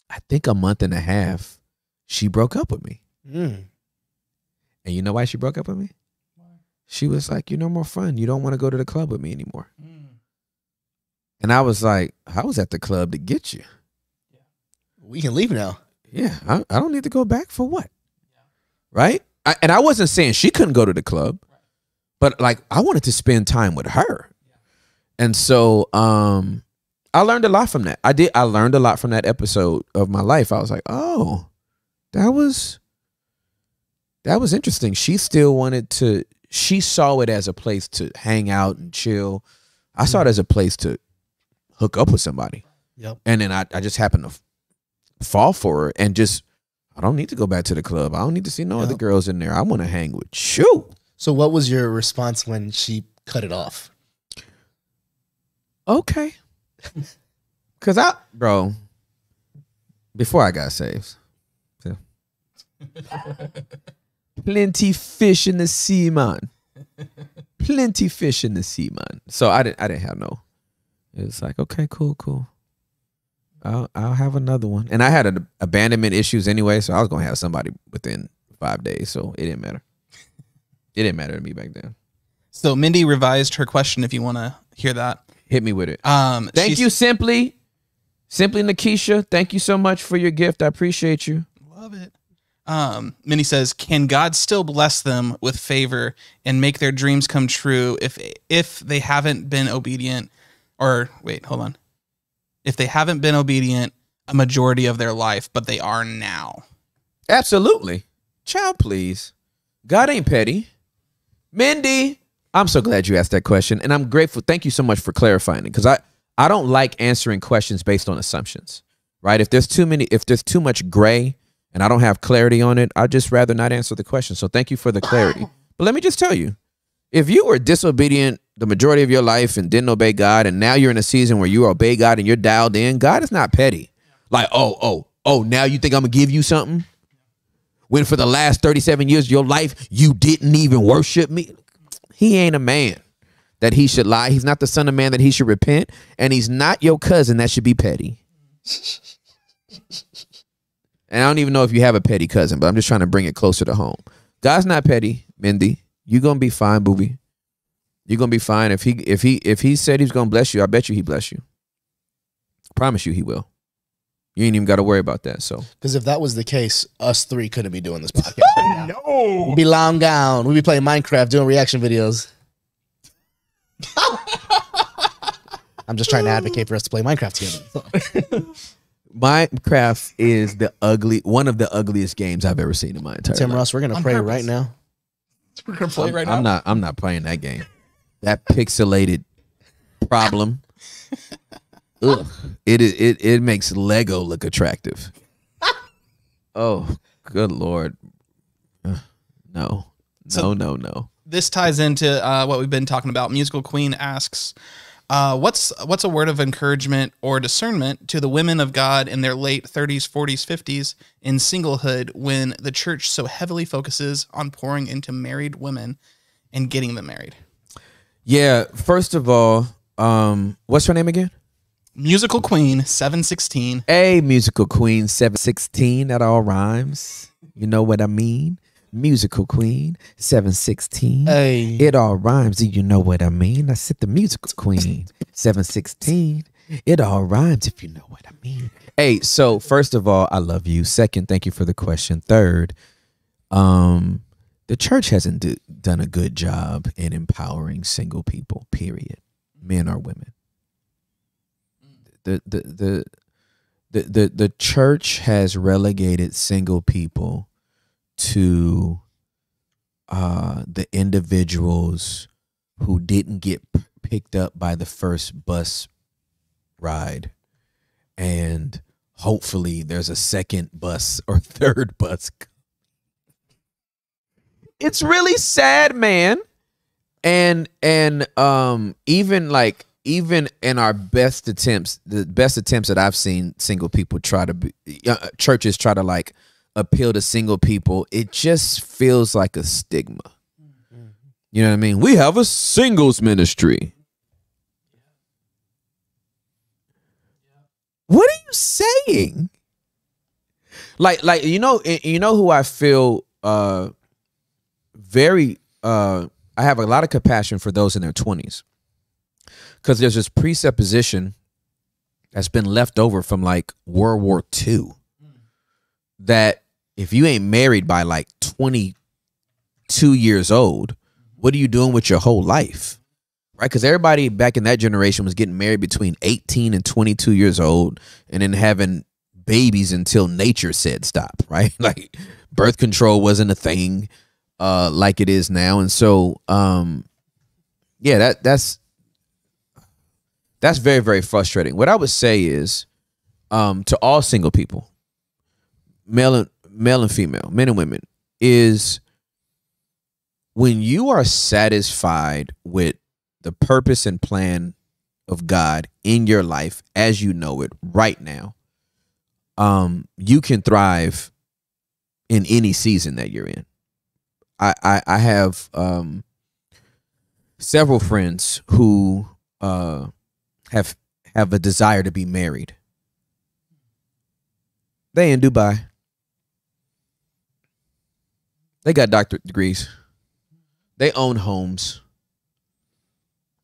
I think, a month and a half, she broke up with me. Mm. And you know why she broke up with me? She was like, you're no more fun. You don't want to go to the club with me anymore. Mm. And I was like, I was at the club to get you. We can leave now. Yeah, I don't need to go back for what? right? And I wasn't saying she couldn't go to the club, but like I wanted to spend time with her. And so I learned a lot from that. I learned a lot from that episode of my life. I was like, oh, that was interesting. She still wanted to, she saw it as a place to hang out and chill. I saw it as a place to hook up with somebody. Yep. And then I just happened to fall for her and just, I don't need to go back to the club. I don't need to see no other girls in there. I want to hang with you. So what was your response when she cut it off? Okay. Because bro, before I got saved, so. Plenty fish in the sea, man. Plenty fish in the sea, man. So I didn't have no. It's like, okay, cool. I'll have another one. And I had abandonment issues anyway, so I was going to have somebody within 5 days, so it didn't matter. It didn't matter to me back then. So Mindy revised her question if you want to hear that. Hit me with it. Thank you, Simply. Simply Nakisha, thank you so much for your gift. I appreciate you. Love it. Minnie says, can God still bless them with favor and make their dreams come true if they haven't been obedient? Or wait, hold on. If they haven't been obedient a majority of their life, but they are now. Absolutely. Child, please. God ain't petty. Mindy, I'm so glad you asked that question, and I'm grateful. Thank you so much for clarifying it, because I don't like answering questions based on assumptions, right? If there's too much gray and I don't have clarity on it, I'd just rather not answer the question. So thank you for the clarity. But let me just tell you, if you were disobedient the majority of your life and didn't obey God, and now you're in a season where you obey God and you're dialed in, God is not petty. Like, oh, now you think I'm going to give you something? When for the last 37 years of your life, you didn't even worship me? He ain't a man that he should lie. He's not the son of man that he should repent. And he's not your cousin that should be petty. And I don't even know if you have a petty cousin, but I'm just trying to bring it closer to home. God's not petty, Mindy. You're going to be fine, booby. You're going to be fine. If he said he's going to bless you, I bet you he bless you. I promise you he will. You ain't even got to worry about that. So, because if that was the case, us three couldn't be doing this podcast right now. No. We'd be long gone. We'd be playing Minecraft, doing reaction videos. I'm just trying to advocate for us to play Minecraft together. Minecraft is one of the ugliest games I've ever seen in my entire life. Tim Ross, we're going to pray right now. We're going to play right now. I'm not playing that game. That pixelated problem. Ugh. It makes Lego look attractive. Oh, good Lord. No. This ties into what we've been talking about. Musical Queen asks, what's a word of encouragement or discernment to the women of God in their late 30s, 40s, 50s in singlehood when the church so heavily focuses on pouring into married women and getting them married? Yeah, first of all, what's her name again? Musical Queen 716. Hey, Musical Queen 716. That all rhymes. You know what I mean? Musical Queen 716. Hey. It all rhymes. You know what I mean? I said the Musical Queen 716. It all rhymes if you know what I mean. Hey, so first of all, I love you. Second, thank you for the question. Third, the church hasn't done a good job in empowering single people, period. Men or women. The church has relegated single people to the individuals who didn't get picked up by the first bus ride, and hopefully there's a second bus or third bus. It's really sad, man. And even in our best attempts, the best attempts that I've seen single people try to be, churches try to like appeal to single people, it just feels like a stigma. You know what I mean? We have a singles ministry. What are you saying? Like you know who I feel very I have a lot of compassion for those in their 20s. Because there's this presupposition that's been left over from like World War II that if you ain't married by like 22 years old, what are you doing with your whole life? Right? Because everybody back in that generation was getting married between 18 and 22 years old and then having babies until nature said stop, right? Like birth control wasn't a thing like it is now. And so, yeah, that's very, very frustrating. What I would say is to all single people, male and female, men and women, is when you are satisfied with the purpose and plan of God in your life as you know it right now, you can thrive in any season that you're in. I have several friends who have a desire to be married. They in Dubai. They got doctorate degrees. They own homes.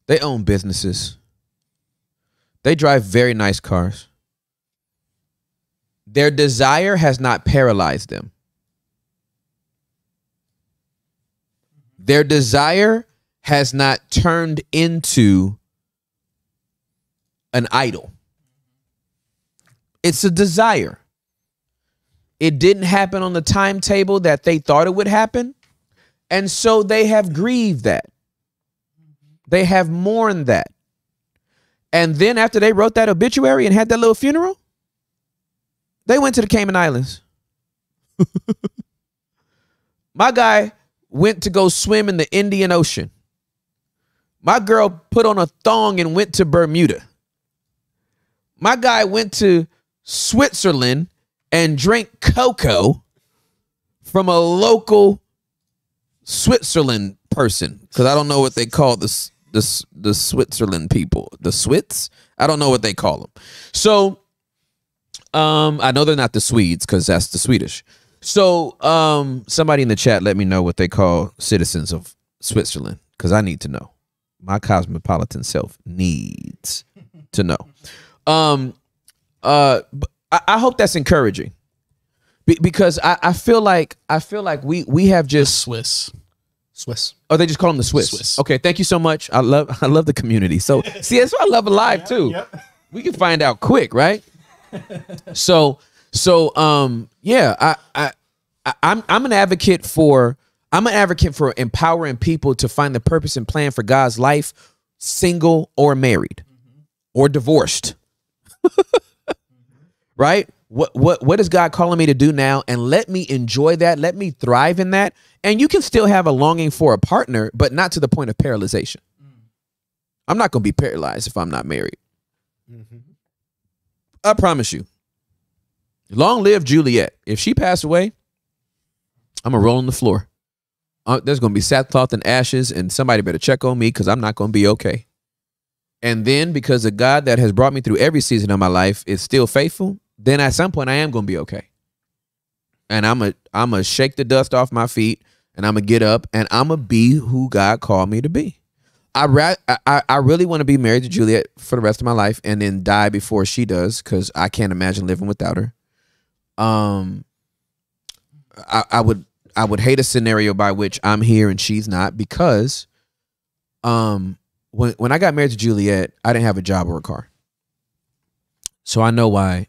They own businesses. They drive very nice cars. Their desire has not paralyzed them. Their desire has not turned into an idol. It's a desire. It didn't happen on the timetable that they thought it would happen. And so they have grieved that. They have mourned that. And then after they wrote that obituary and had that little funeral, they went to the Cayman Islands. My guy went to go swim in the Indian Ocean. My girl put on a thong and went to Bermuda. My guy went to Switzerland and drank cocoa from a local Switzerland person, because I don't know what they call the Switzerland people. The Swiss? I don't know what they call them. So I know they're not the Swedes, because that's the Swedish. So somebody in the chat, let me know what they call citizens of Switzerland, because I need to know. My cosmopolitan self needs to know. I hope that's encouraging, because I feel like we have just Swiss. Oh, they just call them the Swiss. Okay, thank you so much. I love the community. So see, that's why I love Alive too. Yep. We can find out quick, right? Yeah, I'm an advocate for empowering people to find the purpose and plan for God's life, single or married, or divorced. Right? What is God calling me to do now? And let me enjoy that. Let me thrive in that. And you can still have a longing for a partner, but not to the point of paralyzation. I'm not going to be paralyzed if I'm not married. I promise you. Long live Juliette. If she passed away, I'm going to roll on the floor. There's going to be sackcloth and ashes, and somebody better check on me, because I'm not going to be okay. And then, because the God that has brought me through every season of my life is still faithful, then at some point I am going to be okay. And I'm a shake the dust off my feet, and I'm going to get up, and I'm going to be who God called me to be. I really want to be married to Juliette for the rest of my life and then die before she does, because I can't imagine living without her. I would hate a scenario by which I'm here and she's not, because when I got married to Juliette, I didn't have a job or a car. So I know why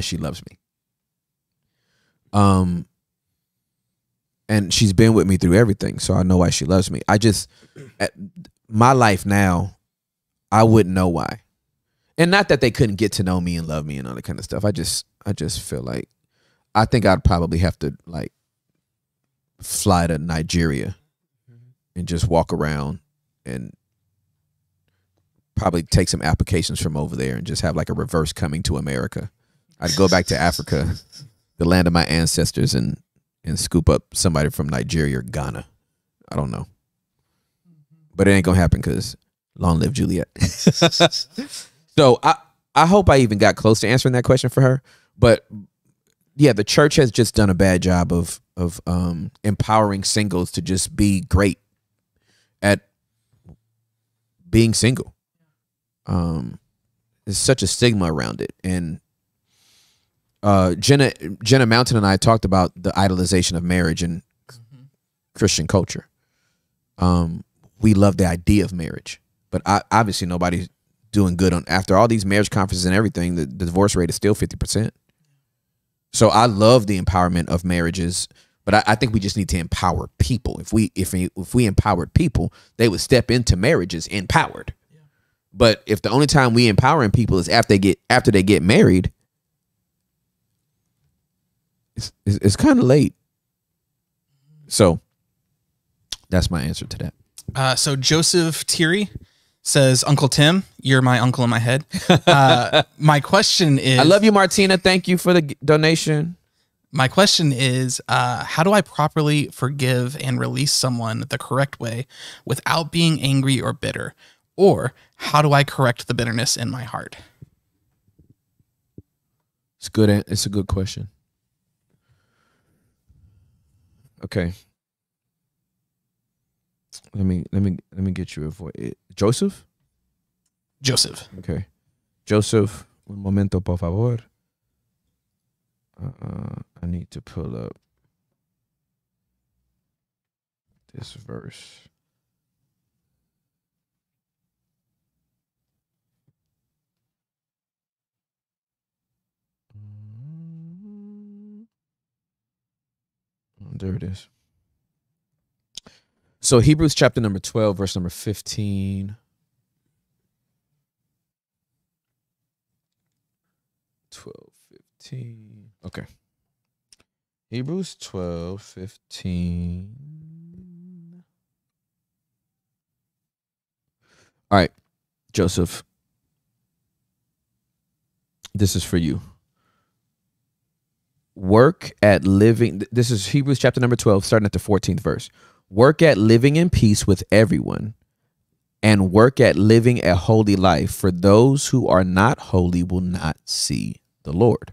she loves me. And she's been with me through everything, so I know why she loves me. I just, at my life now, I wouldn't know why. And not that they couldn't get to know me and love me and all that kind of stuff. I just feel like, I think I'd probably have to like fly to Nigeria and just walk around and probably take some applications from over there and just have like a reverse Coming to America. I'd go back to Africa, the land of my ancestors, and scoop up somebody from Nigeria or Ghana. I don't know. But it ain't going to happen, because long live Juliette. So I hope I even got close to answering that question for her. But yeah, the church has just done a bad job of empowering singles to just be great at being single. There's such a stigma around it. And Jenna Mountain and I talked about the idolization of marriage in Christian culture. We love the idea of marriage, but obviously nobody's doing good on. After all these marriage conferences and everything, the divorce rate is still 50%. So I love the empowerment of marriages, but I think we just need to empower people. If we empowered people, they would step into marriages empowered. Yeah. But if the only time we empowering people is after they get married, it's kind of late. So that's my answer to that. So Joseph Teary says, Uncle Tim, you're my uncle in my head. My question is... I love you, Martina. Thank you for the donation. My question is, how do I properly forgive and release someone the correct way without being angry or bitter? Or how do I correct the bitterness in my heart? It's good. It's a good question. Okay. Let me get you a voice. Joseph? Joseph. Okay. Joseph, un momento, por favor. I need to pull up this verse. There it is. So Hebrews chapter number 12, verse number 15. 12:15. Okay. Hebrews 12:15. All right, Joseph. This is for you. Work at living. This is Hebrews chapter number 12, starting at the 14th verse. Work at living in peace with everyone, and work at living a holy life, for those who are not holy will not see the Lord.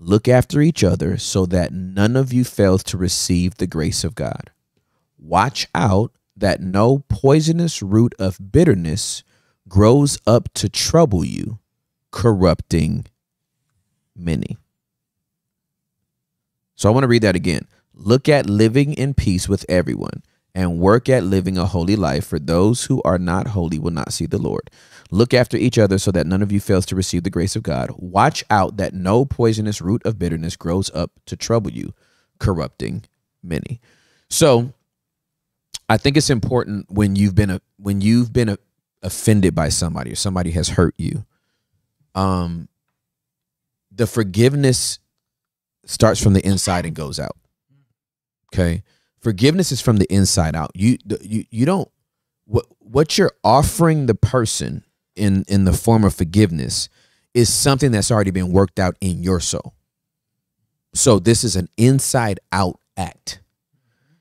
Look after each other so that none of you fails to receive the grace of God. Watch out that no poisonous root of bitterness grows up to trouble you, corrupting many. So I want to read that again. Look at living in peace with everyone and work at living a holy life, for those who are not holy will not see the Lord. Look after each other so that none of you fails to receive the grace of God. Watch out that no poisonous root of bitterness grows up to trouble you, corrupting many. So I think it's important when you've been offended by somebody or somebody has hurt you. The forgiveness starts from the inside and goes out. Okay, forgiveness is from the inside out. You don't what you're offering the person in the form of forgiveness is something that's already been worked out in your soul. So this is an inside out act.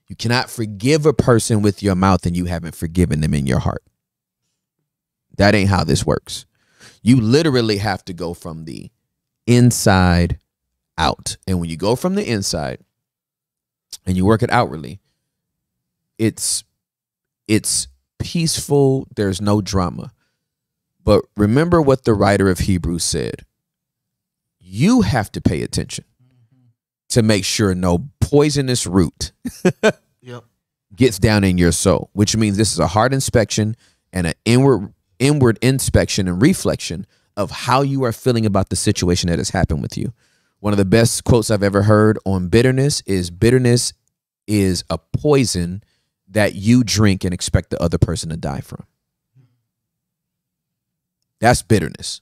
You cannot forgive a person with your mouth and you haven't forgiven them in your heart. That ain't how this works. You literally have to go from the inside out. And when you go from the inside and you work it outwardly, it's peaceful. There's no drama. But remember what the writer of Hebrews said. You have to pay attention to make sure no poisonous root yep. gets down in your soul, which means this is a heart inspection and an inward inspection and reflection of how you are feeling about the situation that has happened with you. One of the best quotes I've ever heard on bitterness is a poison that you drink and expect the other person to die from. That's bitterness.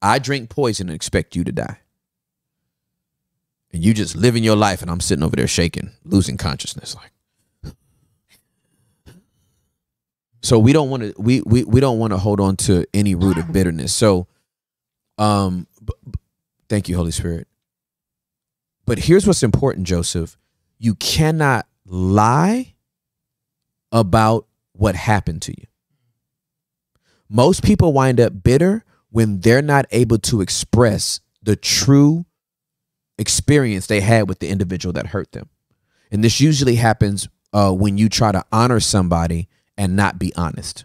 I drink poison and expect you to die. And you just living your life and I'm sitting over there shaking, losing consciousness. Like, so we don't want to, we don't want to hold on to any root of bitterness. So, thank you, Holy Spirit. But here's what's important, Joseph. You cannot lie about what happened to you. Most people wind up bitter when they're not able to express the true experience they had with the individual that hurt them. And this usually happens when you try to honor somebody and not be honest.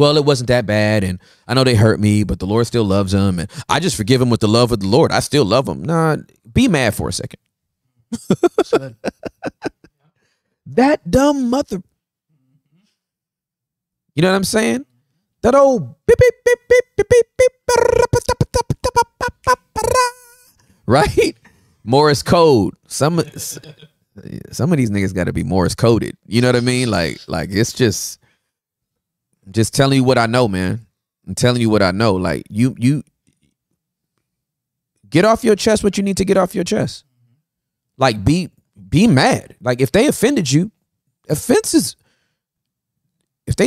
well, it wasn't that bad, and I know they hurt me, but the Lord still loves them, and I just forgive them with the love of the Lord. I still love them. Nah, be mad for a second. That dumb mother. You know what I'm saying? That old beep, beep, beep, beep, beep, beep, beep, right? Morse code. Some of these niggas got to be Morse coded. You know what I mean? Like it's just telling you what I know, man. I'm telling you what I know. Like you get off your chest what you need to get off your chest. Like be mad. Like if they offended you, if they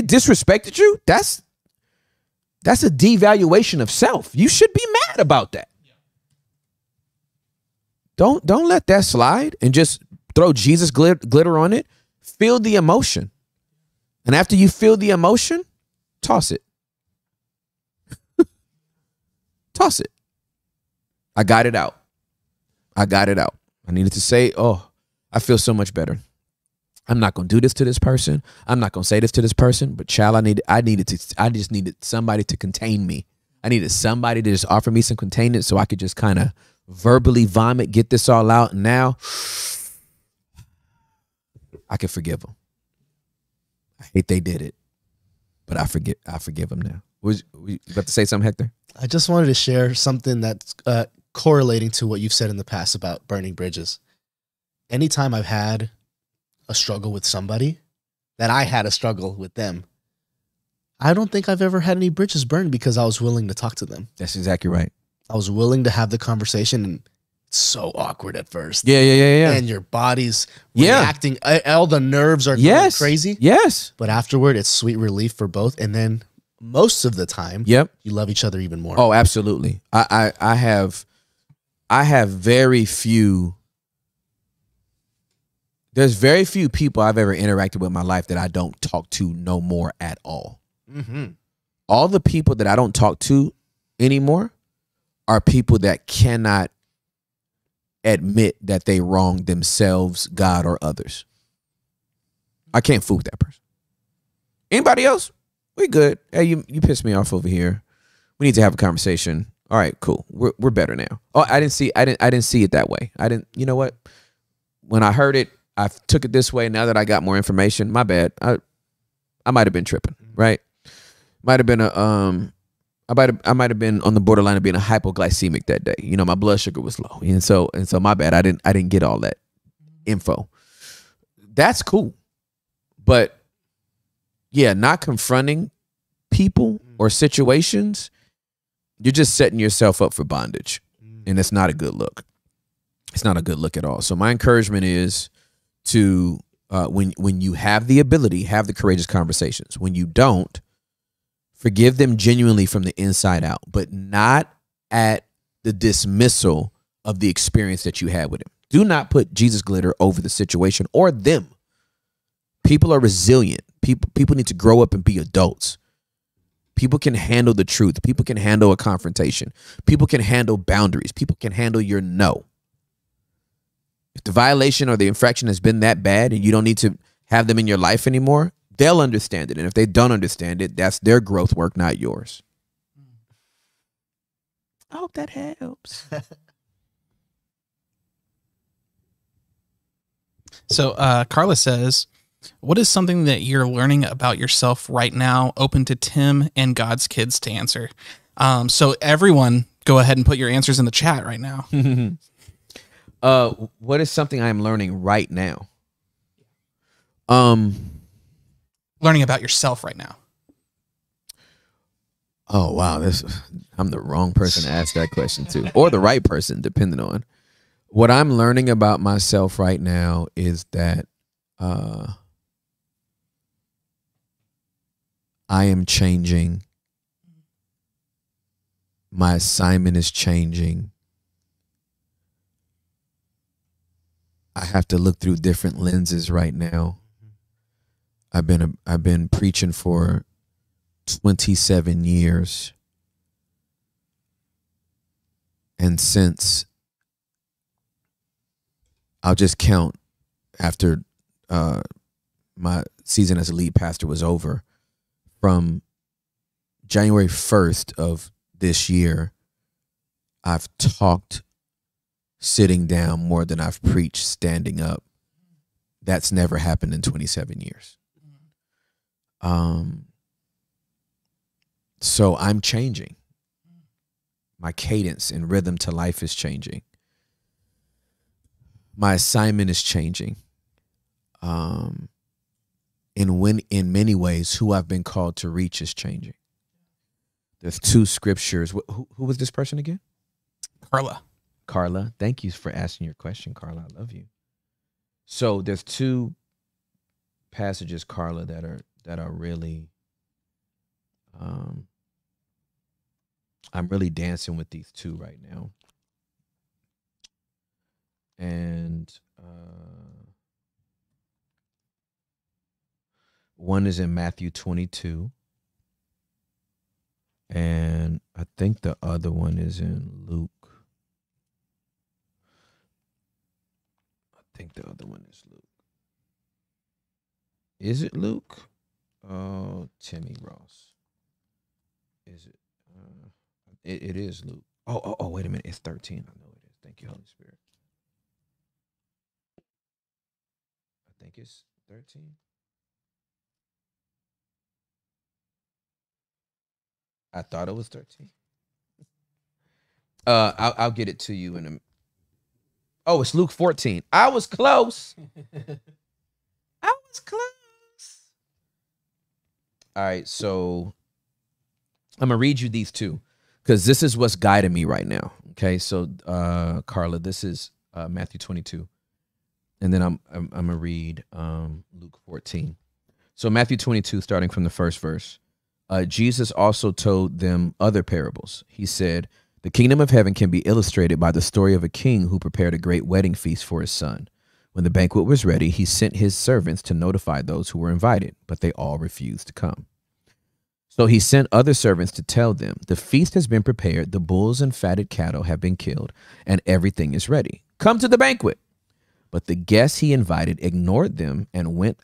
disrespected you, that's a devaluation of self. You should be mad about that. Yeah. Don't let that slide and just throw Jesus glitter on it. Feel the emotion. And after you feel the emotion, toss it. Toss it. I got it out. I got it out. I needed to say, oh, I feel so much better. I'm not going to do this to this person. I'm not going to say this to this person, but child, I just needed somebody to contain me. I needed somebody to just offer me some containment so I could just kind of verbally vomit, get this all out. And now I can forgive them. I hate they did it, but I forgive them now. Were you about to say something, Hector? I just wanted to share something that's correlating to what you've said in the past about burning bridges. Anytime I've had a struggle with somebody, that I had a struggle with them, I don't think I've ever had any bridges burned because I was willing to talk to them. That's exactly right. I was willing to have the conversation, and it's so awkward at first. Yeah. And your body's reacting. All the nerves are going crazy. Yes. But afterward, it's sweet relief for both. And then most of the time, you love each other even more. Oh, absolutely. I have very few. There's very few people I've ever interacted with in my life that I don't talk to no more at all. Mm-hmm. All the people that I don't talk to anymore are people that cannot admit that they wronged themselves, God, or others. I can't fool that person. Anybody else? We good. Hey, you pissed me off over here. We need to have a conversation. All right, cool. We're better now. Oh, I didn't see it that way. You know what? When I heard it, I took it this way. Now that I got more information, my bad. I might have been tripping, right? Might have been I might have been on the borderline of being a hypoglycemic that day. You know, my blood sugar was low, and so my bad. I didn't get all that info. That's cool, but yeah, not confronting people or situations, you're just setting yourself up for bondage, and it's not a good look. It's not a good look at all. So my encouragement is to when you have the ability, have the courageous conversations. When you don't, forgive them genuinely from the inside out, but not at the dismissal of the experience that you had with him. Do not put Jesus glitter over the situation or them. People are resilient. People need to grow up and be adults. People can handle the truth. People can handle a confrontation. People can handle boundaries. People can handle your no. If the violation or the infraction has been that bad and you don't need to have them in your life anymore, they'll understand it. And if they don't understand it, that's their growth work, not yours. I hope that helps. So Carla says, what is something that you're learning about yourself right now, open to Tim and God's kids to answer? So everyone go ahead and put your answers in the chat right now. What is something I'm learning right now? Learning about yourself right now. Oh, wow. I'm the wrong person to ask that question to, or the right person, depending on. What I'm learning about myself right now is that I am changing. My assignment is changing. I have to look through different lenses right now. I've been preaching for 27 years. And since, I'll just count after my season as a lead pastor was over, from January 1st of this year, I've talked sitting down more than I've preached standing up. That's never happened in 27 years. So I'm changing. My cadence and rhythm to life is changing. My assignment is changing. And when, in many ways, who I've been called to reach is changing. There's two scriptures. Who was this person again? Carla. Carla, thank you for asking your question, Carla. I love you. So there's two passages, Carla, that are really, I'm really dancing with these two right now. And one is in Matthew 22. And I think the other one is in Luke. Is it Luke? Oh, Timmy Ross. Is it? It is Luke. Oh, wait a minute. It's 13. I know it is. Thank you, Holy Spirit. I think it's 13. I thought it was 13. I'll get it to you in a... Oh, it's Luke 14. I was close. I was close. All right, so I'm going to read you these two because this is what's guiding me right now. Okay, so Carla, this is Matthew 22. And then I'm going to read Luke 14. So Matthew 22, starting from the first verse. Jesus also told them other parables. He said, the kingdom of heaven can be illustrated by the story of a king who prepared a great wedding feast for his son. When the banquet was ready, he sent his servants to notify those who were invited, but they all refused to come. So he sent other servants to tell them, the feast has been prepared, the bulls and fatted cattle have been killed, and everything is ready. Come to the banquet. But the guests he invited ignored them and went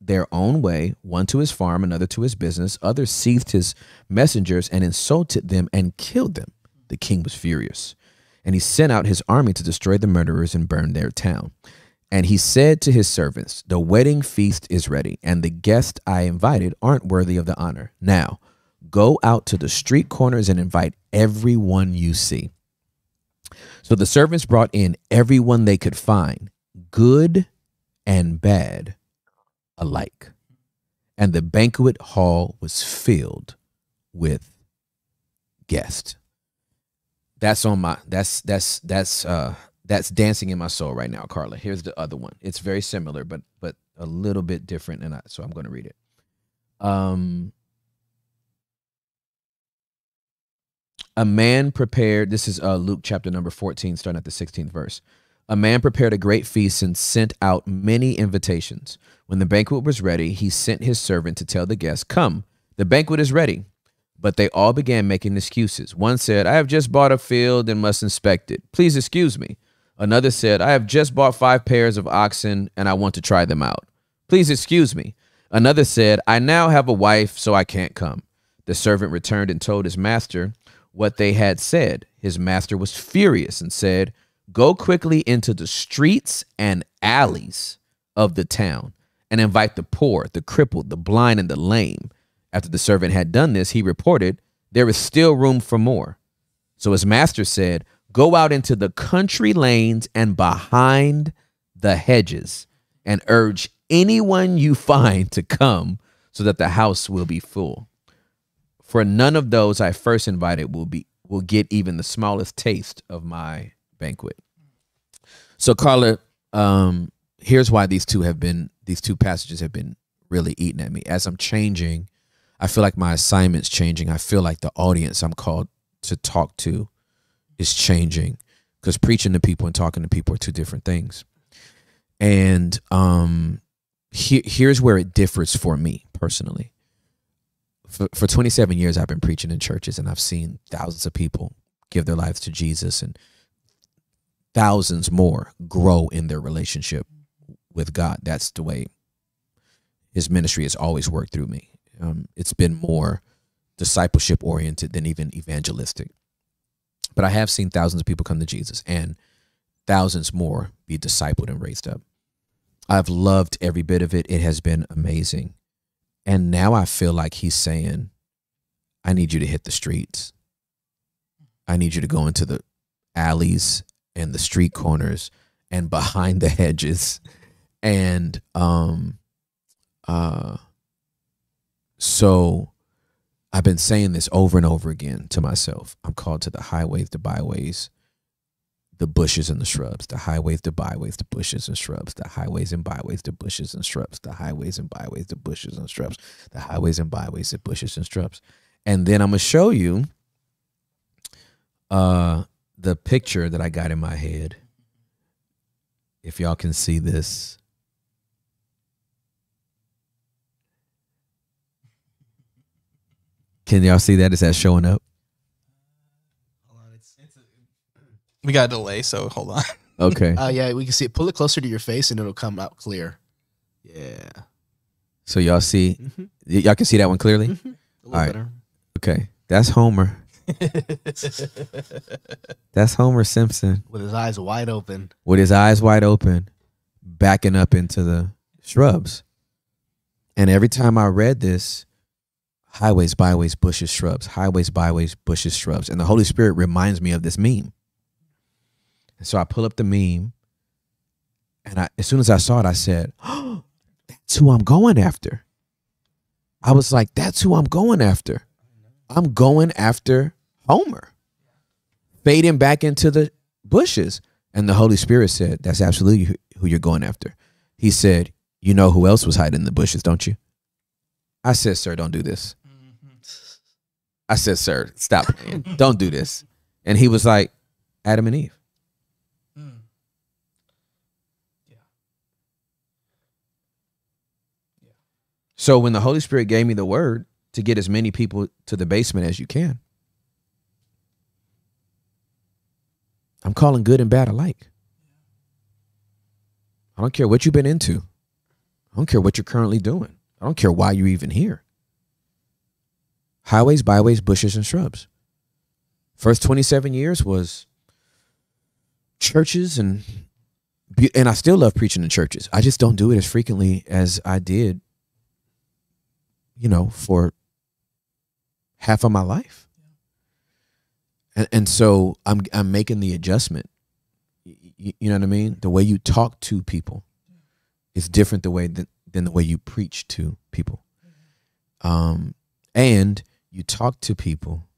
their own way, one to his farm, another to his business. Others seized his messengers and insulted them and killed them. The king was furious, and he sent out his army to destroy the murderers and burn their town. And he said to his servants, the wedding feast is ready, and the guests I invited aren't worthy of the honor. Now, go out to the street corners and invite everyone you see. So the servants brought in everyone they could find, good and bad alike, and the banquet hall was filled with guests. That's dancing in my soul right now, Carla. Here's the other one. It's very similar, but a little bit different, and so I'm going to read it. A man prepared. This is Luke chapter number 14, starting at the 16th verse. A man prepared a great feast and sent out many invitations. When the banquet was ready, he sent his servant to tell the guests, come, the banquet is ready. But they all began making excuses. One said, I have just bought a field and must inspect it. Please excuse me. Another said, I have just bought 5 pairs of oxen and I want to try them out. Please excuse me. Another said, I now have a wife, so I can't come. The servant returned and told his master what they had said. His master was furious and said, go quickly into the streets and alleys of the town and invite the poor, the crippled, the blind, and the lame. After the servant had done this, he reported, there is still room for more. So his master said, go out into the country lanes and behind the hedges and urge anyone you find to come so that the house will be full. For none of those I first invited will get even the smallest taste of my banquet. So Carla, here's why these two passages have been really eating at me. As I'm changing, I feel like my assignment's changing. I feel like the audience I'm called to talk to is changing, because preaching to people and talking to people are two different things. And here's where it differs for me personally. For 27 years, I've been preaching in churches, and I've seen thousands of people give their lives to Jesus, and thousands more grow in their relationship with God. That's the way his ministry has always worked through me. It's been more discipleship oriented than even evangelistic. But I have seen thousands of people come to Jesus and thousands more be discipled and raised up. I've loved every bit of it. It has been amazing. And now I feel like he's saying, I need you to hit the streets. I need you to go into the alleys and the street corners and behind the hedges. And so I've been saying this over and over again to myself. I'm called to the highways, the byways, the bushes and the shrubs, the highways, the byways, the bushes and shrubs, the highways and byways, the bushes and shrubs, the highways and byways, the bushes and shrubs, the highways and byways, the bushes and shrubs. And then I'm going to show you the picture that I got in my head. If y'all can see this. Can y'all see that? Is that showing up? We got a delay, so hold on. Okay. Yeah, we can see it. Pull it closer to your face, and it'll come out clear. Yeah. So y'all see, y'all can see that one clearly. A little better. Okay, that's Homer. That's Homer Simpson with his eyes wide open. With his eyes wide open, backing up into the shrubs. And every time I read this. Highways, byways, bushes, shrubs. Highways, byways, bushes, shrubs. And the Holy Spirit reminds me of this meme. And so I pull up the meme, and as soon as I saw it, I said, oh, that's who I'm going after. I was like, that's who I'm going after. I'm going after Homer. Fading back into the bushes. And the Holy Spirit said, that's absolutely who you're going after. He said, you know who else was hiding in the bushes, don't you? I said, sir, don't do this. I said, sir, stop playing. Don't do this. And he was like, Adam and Eve. Yeah. Yeah. So when the Holy Spirit gave me the word to get as many people to the basement as you can, I'm calling good and bad alike. I don't care what you've been into. I don't care what you're currently doing. I don't care why you're even here. Highways, byways, bushes, and shrubs. First 27 years was churches, and I still love preaching in churches. I just don't do it as frequently as I did, you know, for half of my life. And so I'm making the adjustment. You know what I mean? The way you talk to people is different the way than the way you preach to people. And you talk to people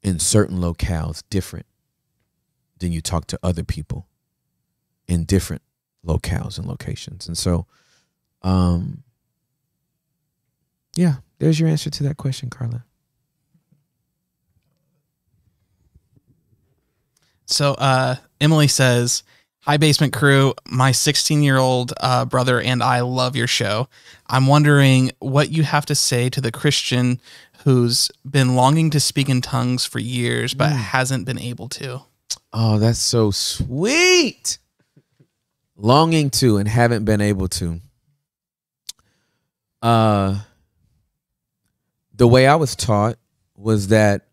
in certain locales different than you talk to other people in different locales and locations. And so, yeah, there's your answer to that question, Carla. So Emily says, hi, Basement Crew. My 16-year-old brother and I love your show. I'm wondering what you have to say to the Christian who's been longing to speak in tongues for years but hasn't been able to. Oh, that's so sweet. Longing to and haven't been able to. The way I was taught was that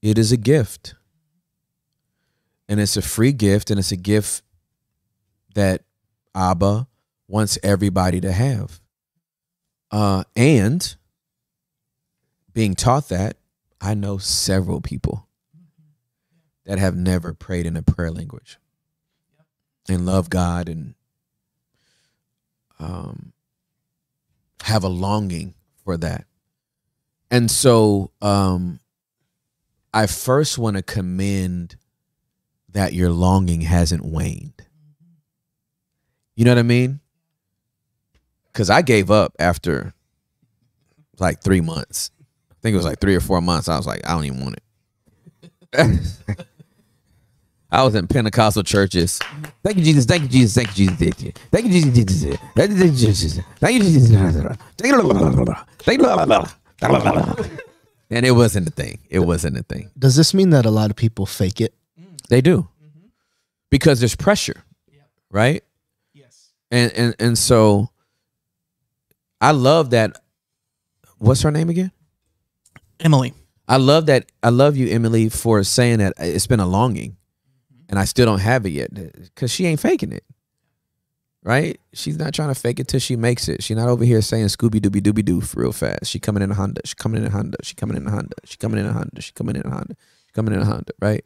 it is a gift. And it's a free gift, and it's a gift that Abba wants everybody to have. And being taught that, I know several people that have never prayed in a prayer language and love God and have a longing for that. And so I first want to commend that your longing hasn't waned. You know what I mean? Because I gave up after like 3 months. I think it was like 3 or 4 months. I was like, I don't even want it. I was in Pentecostal churches. Thank you, Jesus. Thank you, Jesus. Thank you, Jesus. Thank you, Jesus. Thank you, Jesus. Thank you, Jesus. Thank you. And it wasn't the thing. It wasn't the thing. Does this mean that a lot of people fake it? They do. Because there's pressure, right? And so I love that. What's her name again? Emily. I love that. I love you, Emily, for saying that it's been a longing and I still don't have it yet, because she ain't faking it. Right? She's not trying to fake it till she makes it. She's not over here saying Scooby-Dooby-Dooby-Doo real fast. She coming in a Honda. She coming in a Honda. She coming in a Honda. She coming in a Honda. She coming in a Honda. She coming in a Honda, right?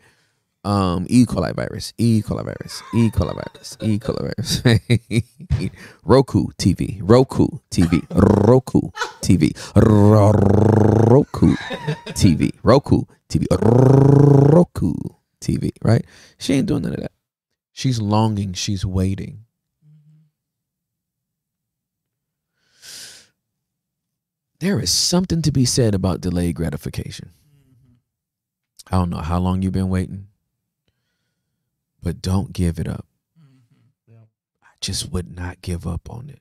E. coli virus. E. coli virus. E. coli virus. E. coli virus. Roku TV. Roku TV. Roku TV. Roku TV. Roku TV. Roku TV, right? She ain't doing none of that. She's longing. She's waiting. There is something to be said about delayed gratification. I don't know how long you've been waiting, but don't give it up. I just would not give up on it.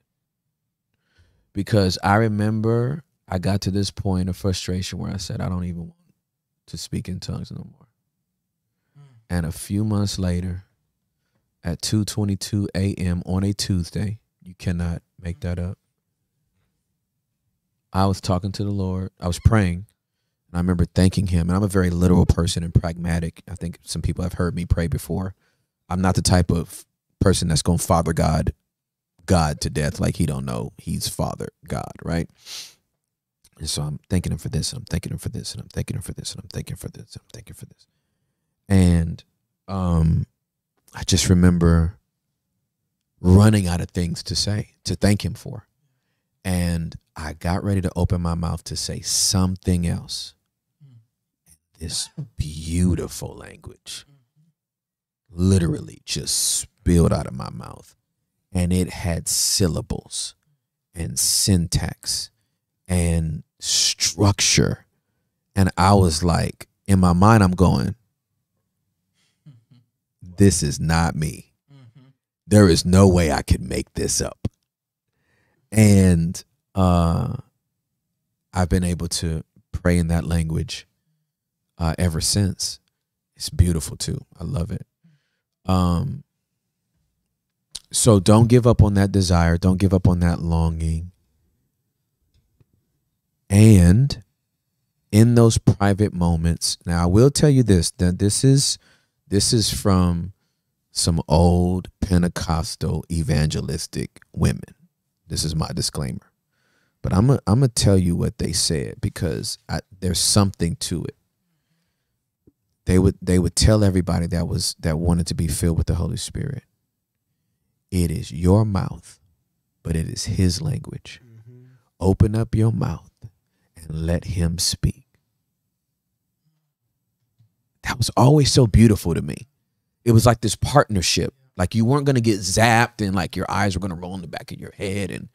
Because I remember I got to this point of frustration where I said, I don't even want to speak in tongues no more. And a few months later, at 2:22 a.m. on a Tuesday, you cannot make that up, I was talking to the Lord. I was praying, and I remember thanking him. And I'm a very literal person and pragmatic. I think some people have heard me pray before. I'm not the type of person that's going to father God to death, like he don't know he's father God, right? And so I'm thanking him for this, and I'm thanking him for this, and I'm thanking him for this, and I'm thanking him for this, and I'm thanking him for this. And I just remember running out of things to say, to thank him for. And I got ready to open my mouth to say something else. This beautiful language literally just spilled out of my mouth. And it had syllables and syntax and structure. And I was like, in my mind, I'm going, this is not me. There is no way I could make this up. And I've been able to pray in that language ever since. It's beautiful too. I love it. So don't give up on that desire. Don't give up on that longing. And in those private moments, now I will tell you this, that this is from some old Pentecostal evangelistic women. This is my disclaimer, but I'm gonna tell you what they said, because there's something to it. They would tell everybody that wanted to be filled with the Holy Spirit, it is your mouth, but it is his language. Mm-hmm. Open up your mouth and let him speak. That was always so beautiful to me. It was like this partnership. Like you weren't going to get zapped and like your eyes were going to roll in the back of your head. And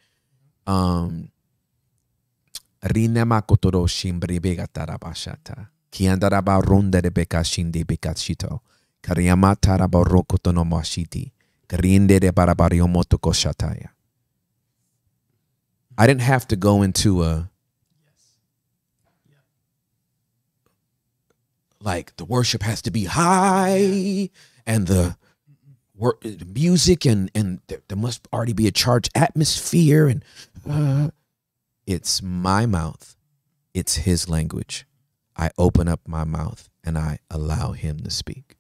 I didn't have to go into a like the worship has to be high and the music and there must already be a charged atmosphere, and it's my mouth, it's his language. I open up my mouth and I allow him to speak.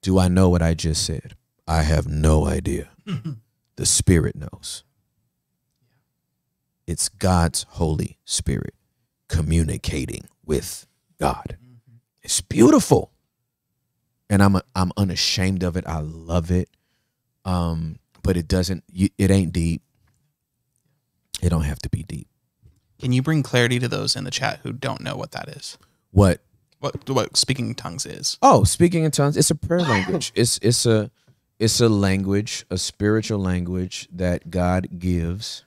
Do I know what I just said? I have no idea. The Spirit knows. It's God's Holy Spirit communicating with God. It's beautiful. And I'm unashamed of it. I love it. But it ain't deep. It don't have to be deep. Can you bring clarity to those in the chat who don't know what that is? What speaking in tongues is? Oh, speaking in tongues, it's a prayer language. It's a language, a spiritual language that God gives.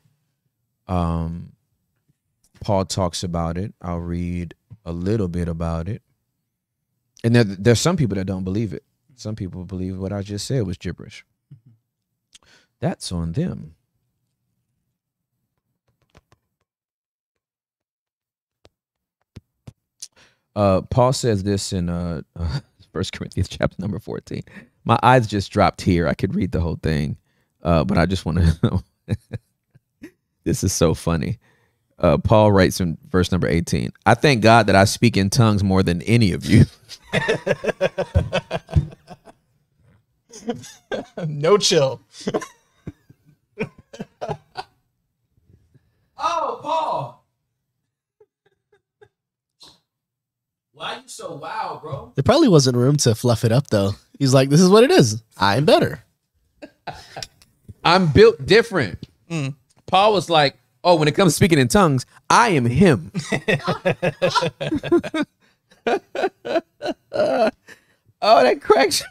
Paul talks about it. I'll read a little bit about it. And there's some people that don't believe it. Some people believe what I just said was gibberish. That's on them. Paul says this in First Corinthians chapter number 14. My eyes just dropped here. I could read the whole thing, but I just want to know. This is so funny. Paul writes in verse number 18, I thank God that I speak in tongues more than any of you. No chill. Oh, Paul. Why are you so wild, bro? There probably wasn't room to fluff it up, though. He's like, this is what it is. I'm better. I'm built different. Mm. Paul was like, oh, when it comes to speaking in tongues, I am him. Oh, that cracks.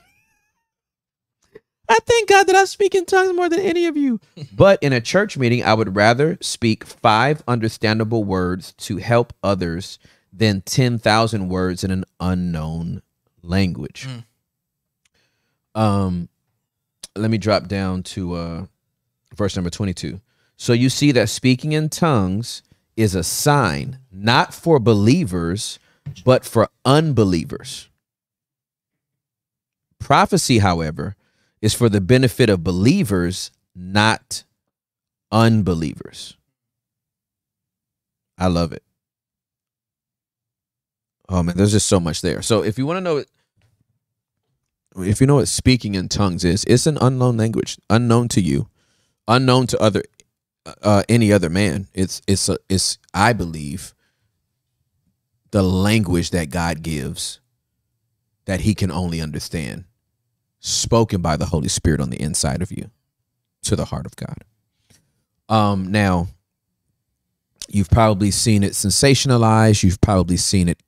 I thank God that I speak in tongues more than any of you. But in a church meeting, I would rather speak 5 understandable words to help others than 10,000 words in an unknown language. Mm. Let me drop down to verse number 22. So you see that speaking in tongues is a sign, not for believers, but for unbelievers. Prophecy, however, is for the benefit of believers, not unbelievers. I love it. Oh, man, there's just so much there. So if you want to know, if you know what speaking in tongues is, it's an unknown language, unknown to you, unknown to other any other man. It's I believe the language that God gives that he can only understand, spoken by the Holy Spirit on the inside of you to the heart of God. Now you've probably seen it sensationalized. You've probably seen it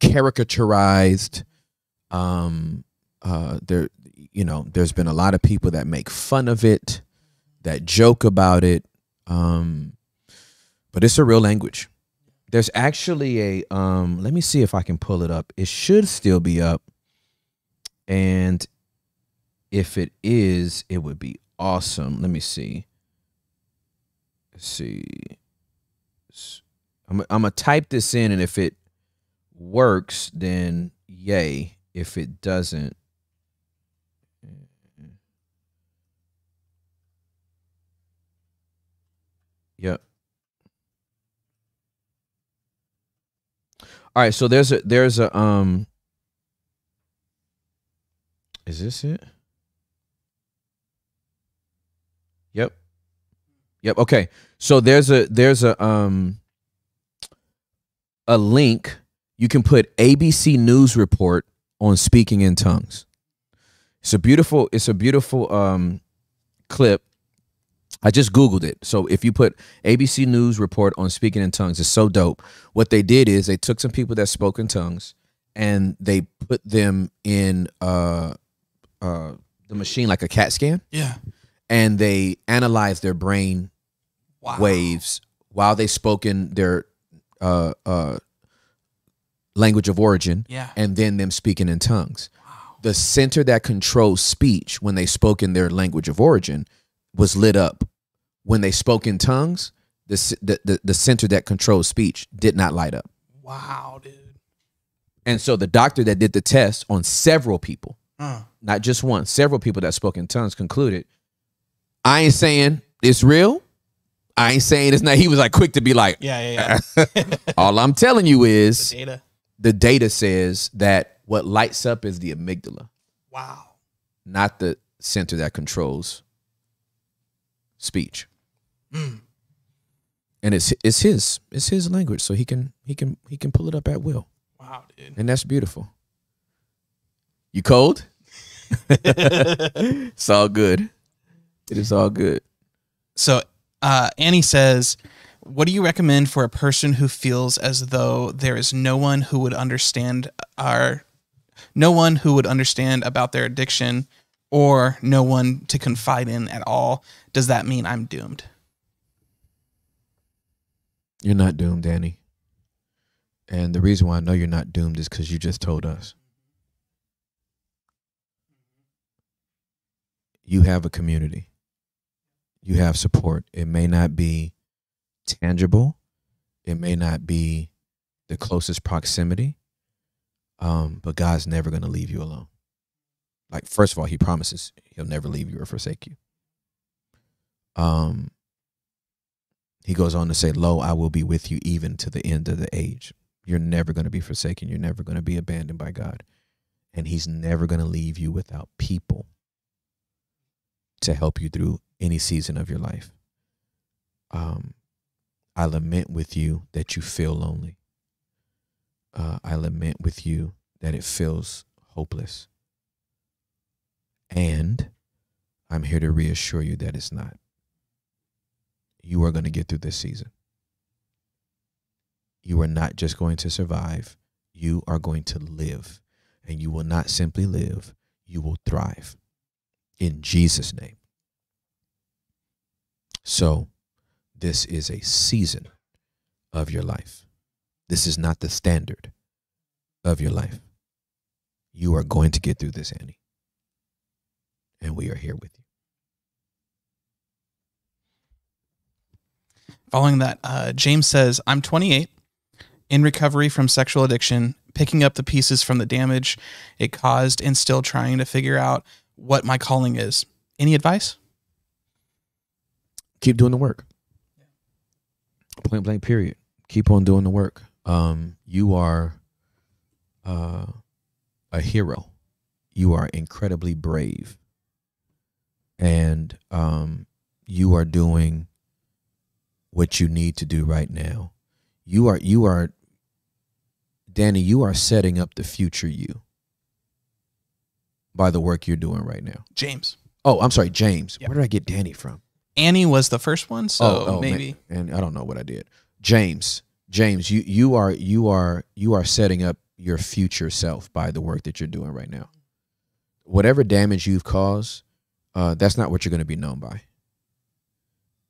caricaturized. There, you know, there's been a lot of people that make fun of it, that joke about it. But it's a real language. There's actually a, let me see if I can pull it up. It should still be up. And if it is, it would be awesome. Let me see. Let's see. I'm going to type this in, and if it works, then yay. If it doesn't. Yep. All right, so there's a is this it? Yep. Yep, okay. So there's a link. You can put ABC News report on speaking in tongues. It's a beautiful clip. I just Googled it. So if you put ABC News report on speaking in tongues, it's so dope. What they did is they took some people that spoke in tongues and they put them in the machine, like a CAT scan. Yeah. And they analyzed their brain waves while they spoke in their language of origin. Yeah. And then them speaking in tongues. Wow. The center that controls speech when they spoke in their language of origin was lit up. When they spoke in tongues, the center that controls speech did not light up. Wow, dude. And so the doctor that did the test on several people, not just one, several people that spoke in tongues, concluded, I ain't saying it's real. I ain't saying it's not. He was like quick to be like, yeah. All I'm telling you is the data says that what lights up is the amygdala. Wow. Not the center that controls speech. Mm. And it's his language, so he can pull it up at will. Wow, dude. And that's beautiful. You cold? It's all good. It is all good. So Annie says, what do you recommend for a person who feels as though there is no one who would understand about their addiction, or no one to confide in at all? Does that mean I'm doomed? You're not doomed, Danny. And the reason why I know you're not doomed is because you just told us. You have a community. You have support. It may not be tangible. It may not be the closest proximity. But God's never going to leave you alone. Like, first of all, he promises he'll never leave you or forsake you. He goes on to say, "Lo, I will be with you even to the end of the age." You're never going to be forsaken. You're never going to be abandoned by God. And he's never going to leave you without people to help you through any season of your life. I lament with you that you feel lonely. I lament with you that it feels hopeless. And I'm here to reassure you that it's not. You are going to get through this season. You are not just going to survive. You are going to live. And you will not simply live. You will thrive. In Jesus' name. So, this is a season of your life. This is not the standard of your life. You are going to get through this, Annie. And we are here with you. Following that, James says, I'm 28, in recovery from sexual addiction, picking up the pieces from the damage it caused and still trying to figure out what my calling is. Any advice? Keep doing the work. Point blank, period. Keep on doing the work. You are a hero. You are incredibly brave. And you are doing what you need to do right now. You are, Danny, you are setting up the future you by the work you're doing right now. James. Oh, I'm sorry, James. Yep. Where did I get Danny from? Annie was the first one, so maybe. Man. And I don't know what I did. James, you are setting up your future self by the work that you're doing right now. Whatever damage you've caused, that's not what you're going to be known by.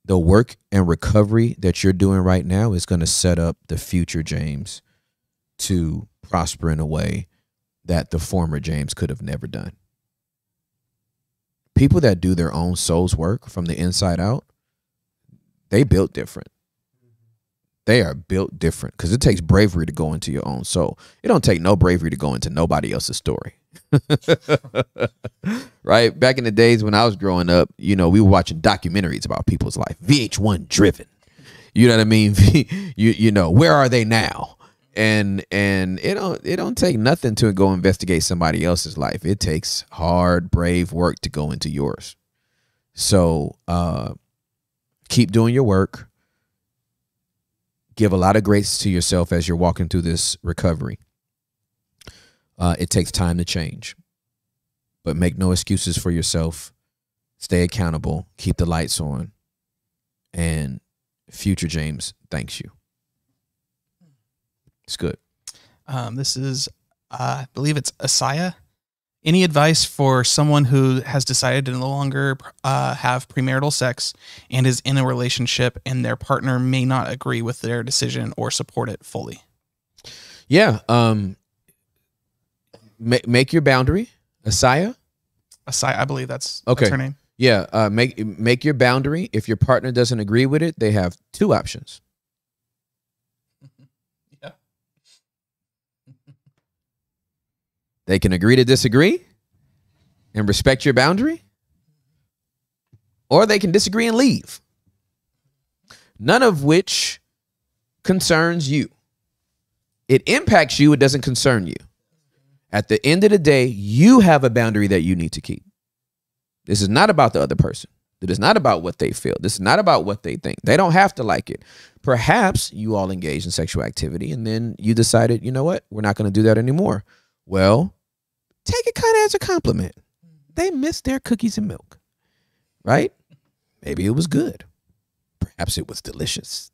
The work and recovery that you're doing right now is going to set up the future James to prosper in a way that the former James could have never done. People that do their own soul's work from the inside out, they built different. They are built different because it takes bravery to go into your own soul. It don't take no bravery to go into nobody else's story. Right? Back in the days when I was growing up, you know, we were watching documentaries about people's life. VH1 driven. You know what I mean? You know, where are they now? And it don't take nothing to go investigate somebody else's life. It takes hard, brave work to go into yours. So keep doing your work. Give a lot of grace to yourself as you're walking through this recovery. It takes time to change, but make no excuses for yourself. Stay accountable. Keep the lights on. And future James thanks you. It's good. This is, I believe it's Asaya. Any advice for someone who has decided to no longer have premarital sex and is in a relationship and their partner may not agree with their decision or support it fully? Yeah. Make your boundary. Asaya? Asaya, I believe that's her name. Yeah. Make your boundary. If your partner doesn't agree with it, they have two options. They can agree to disagree and respect your boundary, or they can disagree and leave. None of which concerns you. It impacts you. It doesn't concern you. At the end of the day, you have a boundary that you need to keep. This is not about the other person. It is not about what they feel. This is not about what they think. They don't have to like it. Perhaps you all engaged in sexual activity and then you decided, you know what? We're not going to do that anymore. Well, take it kind of as a compliment. They missed their cookies and milk, right? Maybe it was good. Perhaps it was delicious.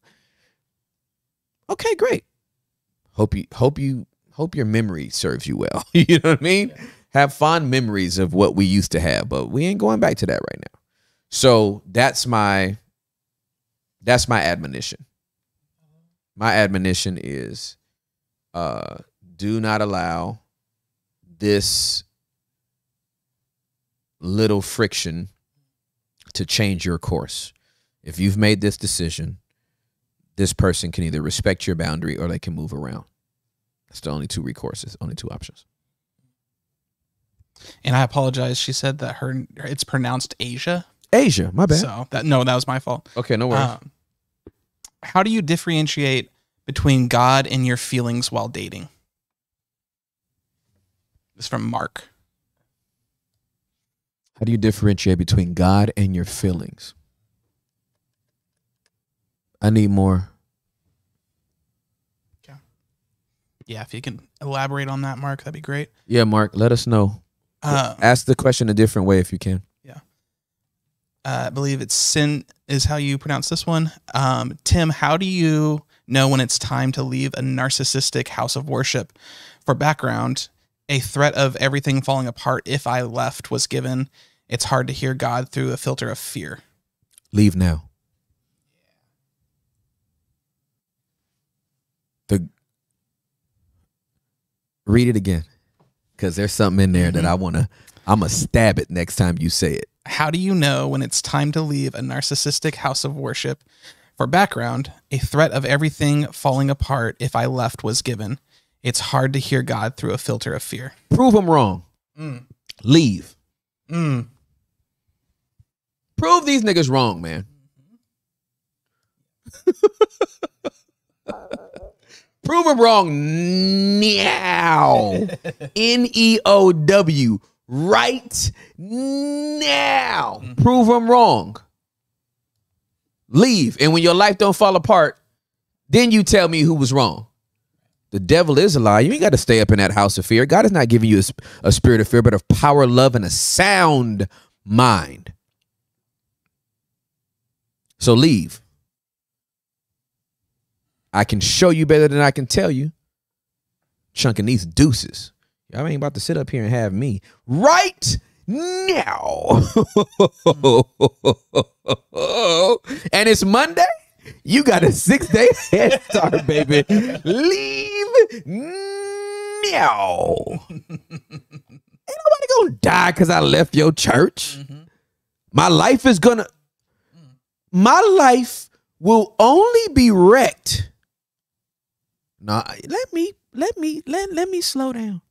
Okay, great. Hope your memory serves you well. You know what I mean? Yeah. Have fond memories of what we used to have, but we ain't going back to that right now. So that's my admonition. My admonition is, do not allow this little friction to change your course. If you've made this decision, this person can either respect your boundary or they can move around. That's the only two recourses, only two options. And I apologize. She said that it's pronounced Asia. Asia, my bad. So that, no, that was my fault. Okay, no worries. How do you differentiate between God and your feelings while dating? This is from Mark. How do you differentiate between God and your feelings? I need more. Okay. Yeah, if you can elaborate on that, Mark, that'd be great. Yeah, Mark, let us know. Ask the question a different way if you can. Yeah. I believe it's sin is how you pronounce this one. Tim, how do you know when it's time to leave a narcissistic house of worship? For background, a threat of everything falling apart if I left was given. It's hard to hear God through a filter of fear. Leave now. Read it again, because there's something in there that I'm going to stab it next time you say it. How do you know when it's time to leave a narcissistic house of worship? For background, a threat of everything falling apart if I left was given. It's hard to hear God through a filter of fear. Prove him wrong. Leave. Prove these niggas wrong, man. Prove him wrong now. N-E-O-W. Right now. Prove him wrong. Leave. And when your life don't fall apart, then you tell me who was wrong. The devil is a liar. You ain't got to stay up in that house of fear. God is not giving you a spirit of fear, but of power, love, and a sound mind. So leave. I can show you better than I can tell you. Chunking these deuces. Y'all ain't about to sit up here and have me right now. And it's Monday. You got a 6-day head start, baby. Leave now. Ain't nobody gonna die because I left your church. My life is gonna... My life will only be wrecked. Nah, let me slow down.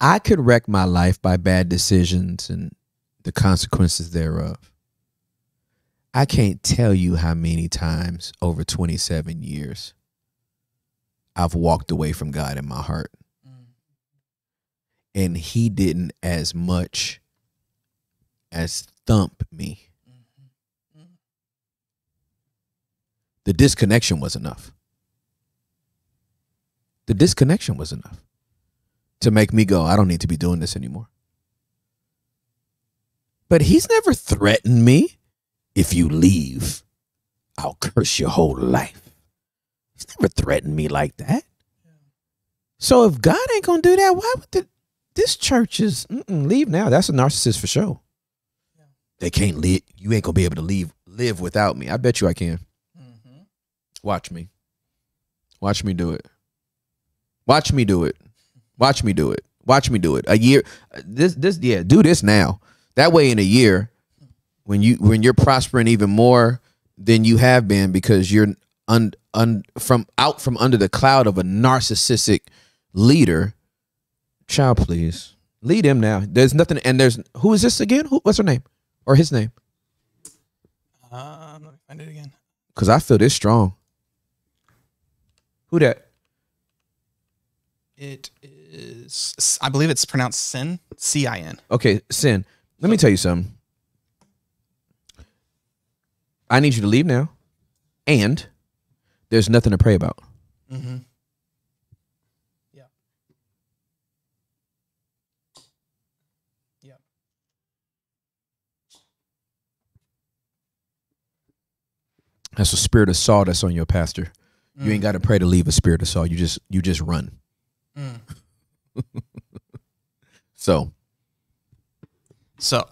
I could wreck my life by bad decisions and the consequences thereof. I can't tell you how many times over 27 years I've walked away from God in my heart. And he didn't as much as thump me. The disconnection was enough. The disconnection was enough to make me go, I don't need to be doing this anymore. But he's never threatened me. If you leave, I'll curse your whole life. He's never threatened me like that. So if God ain't going to do that, why would this church is leave now? That's a narcissist for sure. They can't leave. You ain't going to be able to live without me. I bet you I can. Watch me. Watch me do it. Watch me do it. Watch me do it. Watch me do it. A year. Yeah, do this now. That way in a year, when you're prospering even more than you have been because you're from under the cloud of a narcissistic leader, child, please lead him now. There's nothing. And there's, who is this again? What's her name or his name? Let me find it again. Cause I feel this strong. Who that? It is, I believe it's pronounced sin, C-I-N. Okay, sin. Let me tell you something. I need you to leave now, and there's nothing to pray about. Yeah. Yeah. That's a spirit of Saul that's on your pastor. You ain't got to pray to leave a spirit of Saul. You just run. So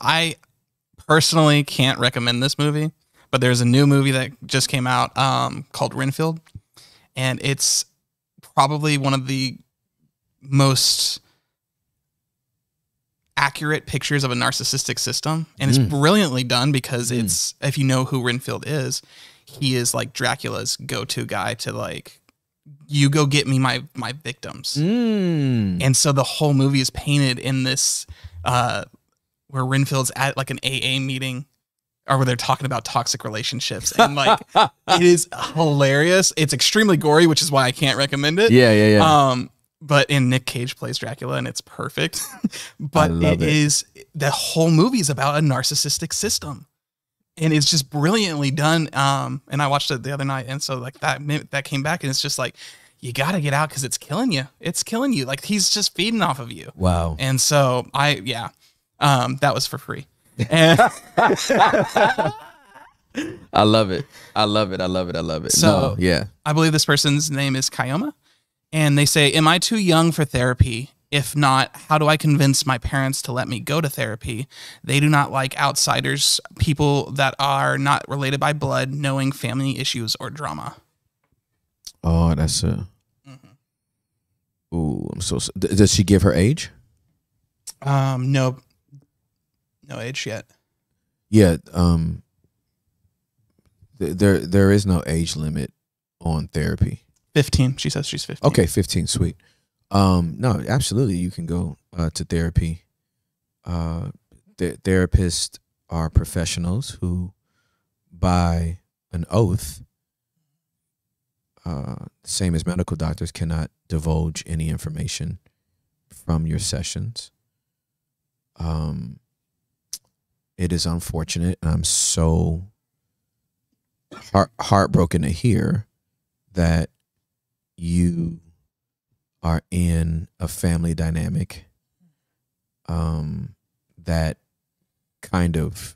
I personally can't recommend this movie, but there's a new movie that just came out called Renfield, and it's probably one of the most accurate pictures of a narcissistic system, and it's brilliantly done because it's, if you know who Renfield is, he is like Dracula's go-to guy to like, you go get me my victims. Mm. And so the whole movie is painted in this, where Renfield's at like an AA meeting, or where they're talking about toxic relationships, and like it is hilarious. It's extremely gory, which is why I can't recommend it. Yeah. But and Nick Cage plays Dracula, and it's perfect. But it is the whole movie is about a narcissistic system, and it's just brilliantly done. And I watched it the other night, and so like that came back, and it's just like, you got to get out because it's killing you. It's killing you. Like he's just feeding off of you. Wow. And so that was for free. I love it. I love it. I love it. I love it. So no, yeah, I believe this person's name is Kayoma, and they say, am I too young for therapy? If not, how do I convince my parents to let me go to therapy? They do not like outsiders, people that are not related by blood, knowing family issues or drama. Oh, that's a, ooh, I'm so, does she give her age? No age yet. Yeah, there is no age limit on therapy. 15. She says she's 15. Okay, 15. Sweet. No, absolutely, you can go to therapy. Therapists are professionals who, by an oath, same as medical doctors, cannot divulge any information from your sessions. It is unfortunate, and I'm so heartbroken to hear that you are in a family dynamic that kind of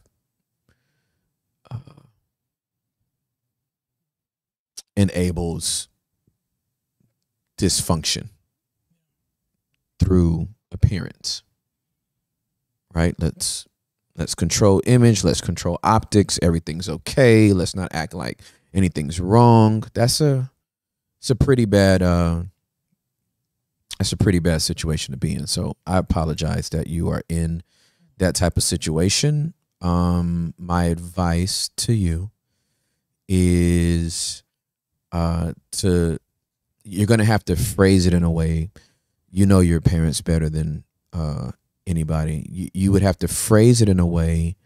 enables dysfunction through appearance, right? Let's control image. Let's control optics. Everything's okay. Let's not act like anything's wrong. It's a pretty bad. That's a pretty bad situation to be in. So I apologize that you are in that type of situation. My advice to you is you're going to have to phrase it in a way, you know your parents better than anybody. You would have to phrase it in a way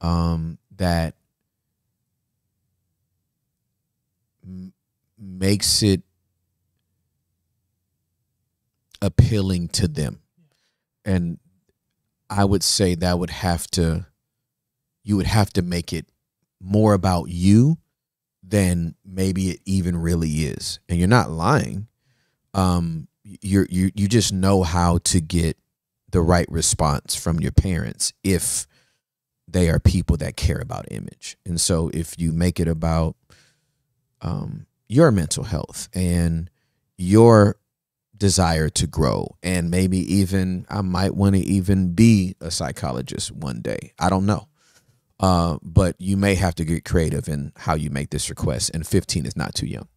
that makes it appealing to them. And I would say that would have to, you would have to make it more about you than maybe it even really is. And you're not lying. You just know how to get the right response from your parents if they are people that care about image. And so if you make it about your mental health and your desire to grow, and maybe even I might want to even be a psychologist one day, I don't know, but you may have to get creative in how you make this request, and 15 is not too young.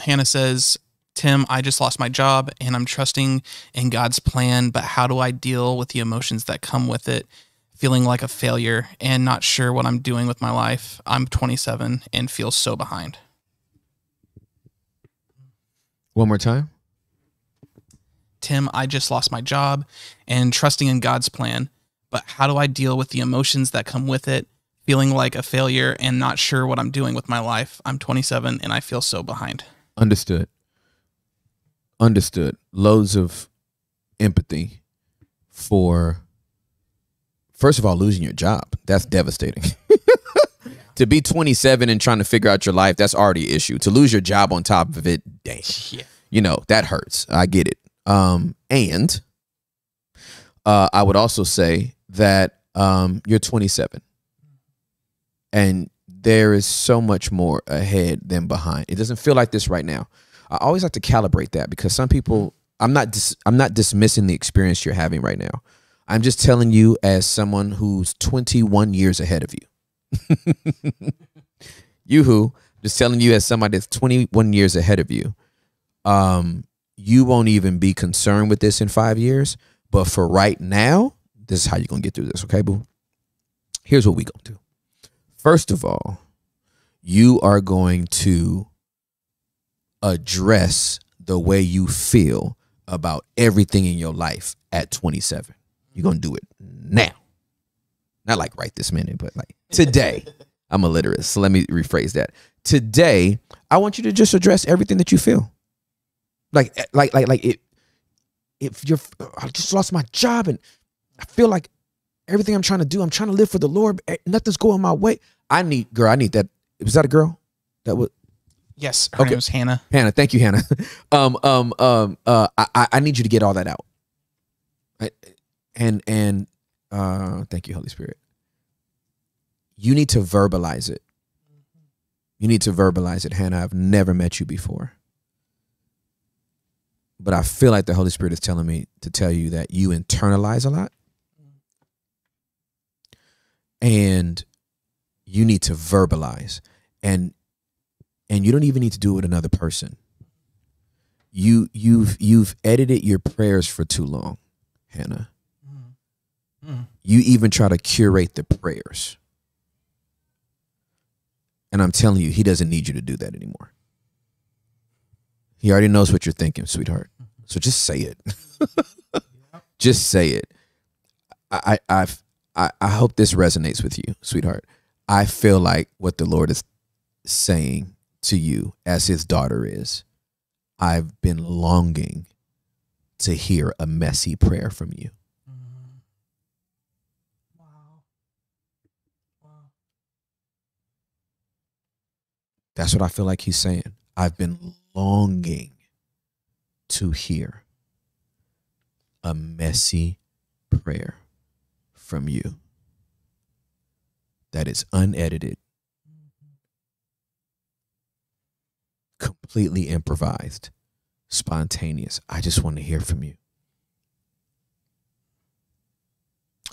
Hannah says, Tim, I just lost my job and I'm trusting in God's plan, but how do I deal with the emotions that come with it? Feeling like a failure and not sure what I'm doing with my life. I'm 27 and feel so behind. One more time. Tim, I just lost my job and trusting in God's plan, but how do I deal with the emotions that come with it? Feeling like a failure and not sure what I'm doing with my life. I'm 27 and I feel so behind. Understood. Understood. Loads of empathy for, first of all, losing your job. That's devastating. To be 27 and trying to figure out your life, that's already an issue. To lose your job on top of it, dang. Yeah. You know, that hurts. I get it. And I would also say that you're 27. And there is so much more ahead than behind. It doesn't feel like this right now. I always like to calibrate that, because some people, I'm not dismissing the experience you're having right now. I'm just telling you as someone who's 21 years ahead of you. Just telling you as somebody that's 21 years ahead of you. You won't even be concerned with this in 5 years, But for right now, this is how you're going to get through this, okay, boo? Here's what we're going to do. First of all, you are going to address the way you feel about everything in your life at 27. You're going to do it now. Not like right this minute, but like today. I'm illiterate, so let me rephrase that. Today, I want you to just address everything that you feel. Like it. If you're, I just lost my job and I feel like everything I'm trying to do, I'm trying to live for the Lord. Nothing's going my way. I need, girl, I need that. Was that a girl? That was. Yes. Her name was Hannah. Hannah. Thank you, Hannah. I need you to get all that out. And thank you, Holy Spirit. You need to verbalize it. You need to verbalize it. Hannah, I've never met you before, but I feel like the Holy Spirit is telling me to tell you that you internalize a lot and you need to verbalize, and you don't even need to do it with another person. You've edited your prayers for too long, Hannah. You even try to curate the prayers. And I'm telling you, he doesn't need you to do that anymore. He already knows what you're thinking, sweetheart. So just say it. Just say it. I hope this resonates with you, sweetheart. I feel like what the Lord is saying to you as his daughter is, I've been longing to hear a messy prayer from you. That's what I feel like he's saying. I've been longing to hear a messy prayer from you that is unedited, completely improvised, spontaneous. I just want to hear from you.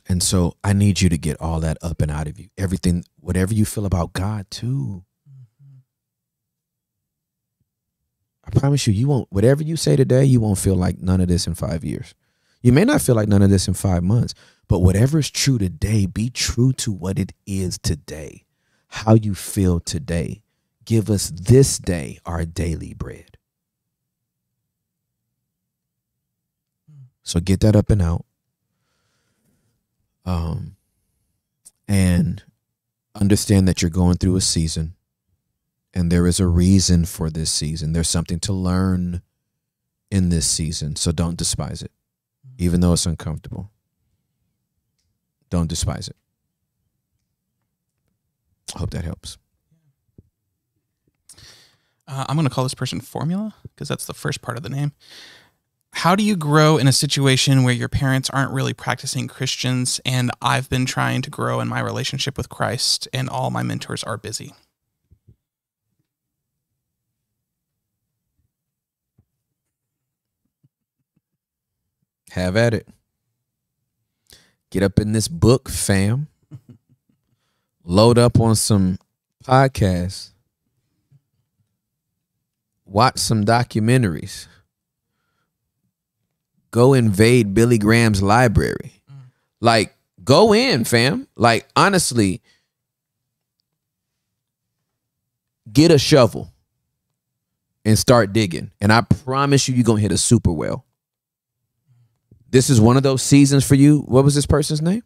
And so I need you to get all that up and out of you. Everything, whatever you feel about God too. I promise you, you won't, whatever you say today, you won't feel like none of this in 5 years. You may not feel like none of this in 5 months, but whatever is true today, be true to what it is today, how you feel today. Give us this day our daily bread. So get that up and out. And understand that you're going through a season. And there is a reason for this season. There's something to learn in this season. So don't despise it, even though it's uncomfortable. Don't despise it. I hope that helps. I'm going to call this person Formula because that's the first part of the name. How do you grow in a situation where your parents aren't really practicing Christians? And I've been trying to grow in my relationship with Christ, and all my mentors are busy. Have at it. Get up in this book, fam. Load up on some podcasts. Watch some documentaries. Go invade Billy Graham's library. Like, go in, fam. Like, honestly, get a shovel and start digging. And I promise you, you're going to hit a super well. This is one of those seasons for you. What was this person's name?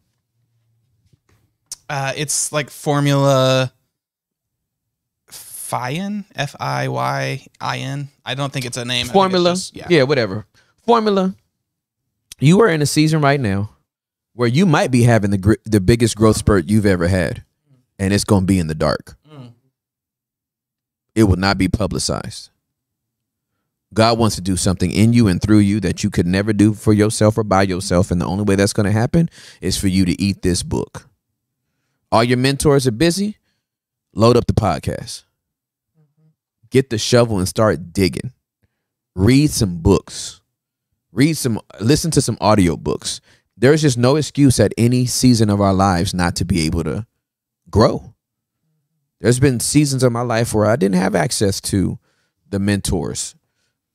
It's like Formula Fyin, F-I-Y-I-N. I don't think it's a name. Formula. Just, yeah, whatever. Formula. You are in a season right now where you might be having the biggest growth spurt you've ever had, and it's going to be in the dark. It will not be publicized. God wants to do something in you and through you that you could never do for yourself or by yourself. And the only way that's going to happen is for you to eat this book. All your mentors are busy. Load up the podcast. Get the shovel and start digging. Read some books. Listen to some audio books. There's just no excuse at any season of our lives not to be able to grow. There's been seasons of my life where I didn't have access to the mentors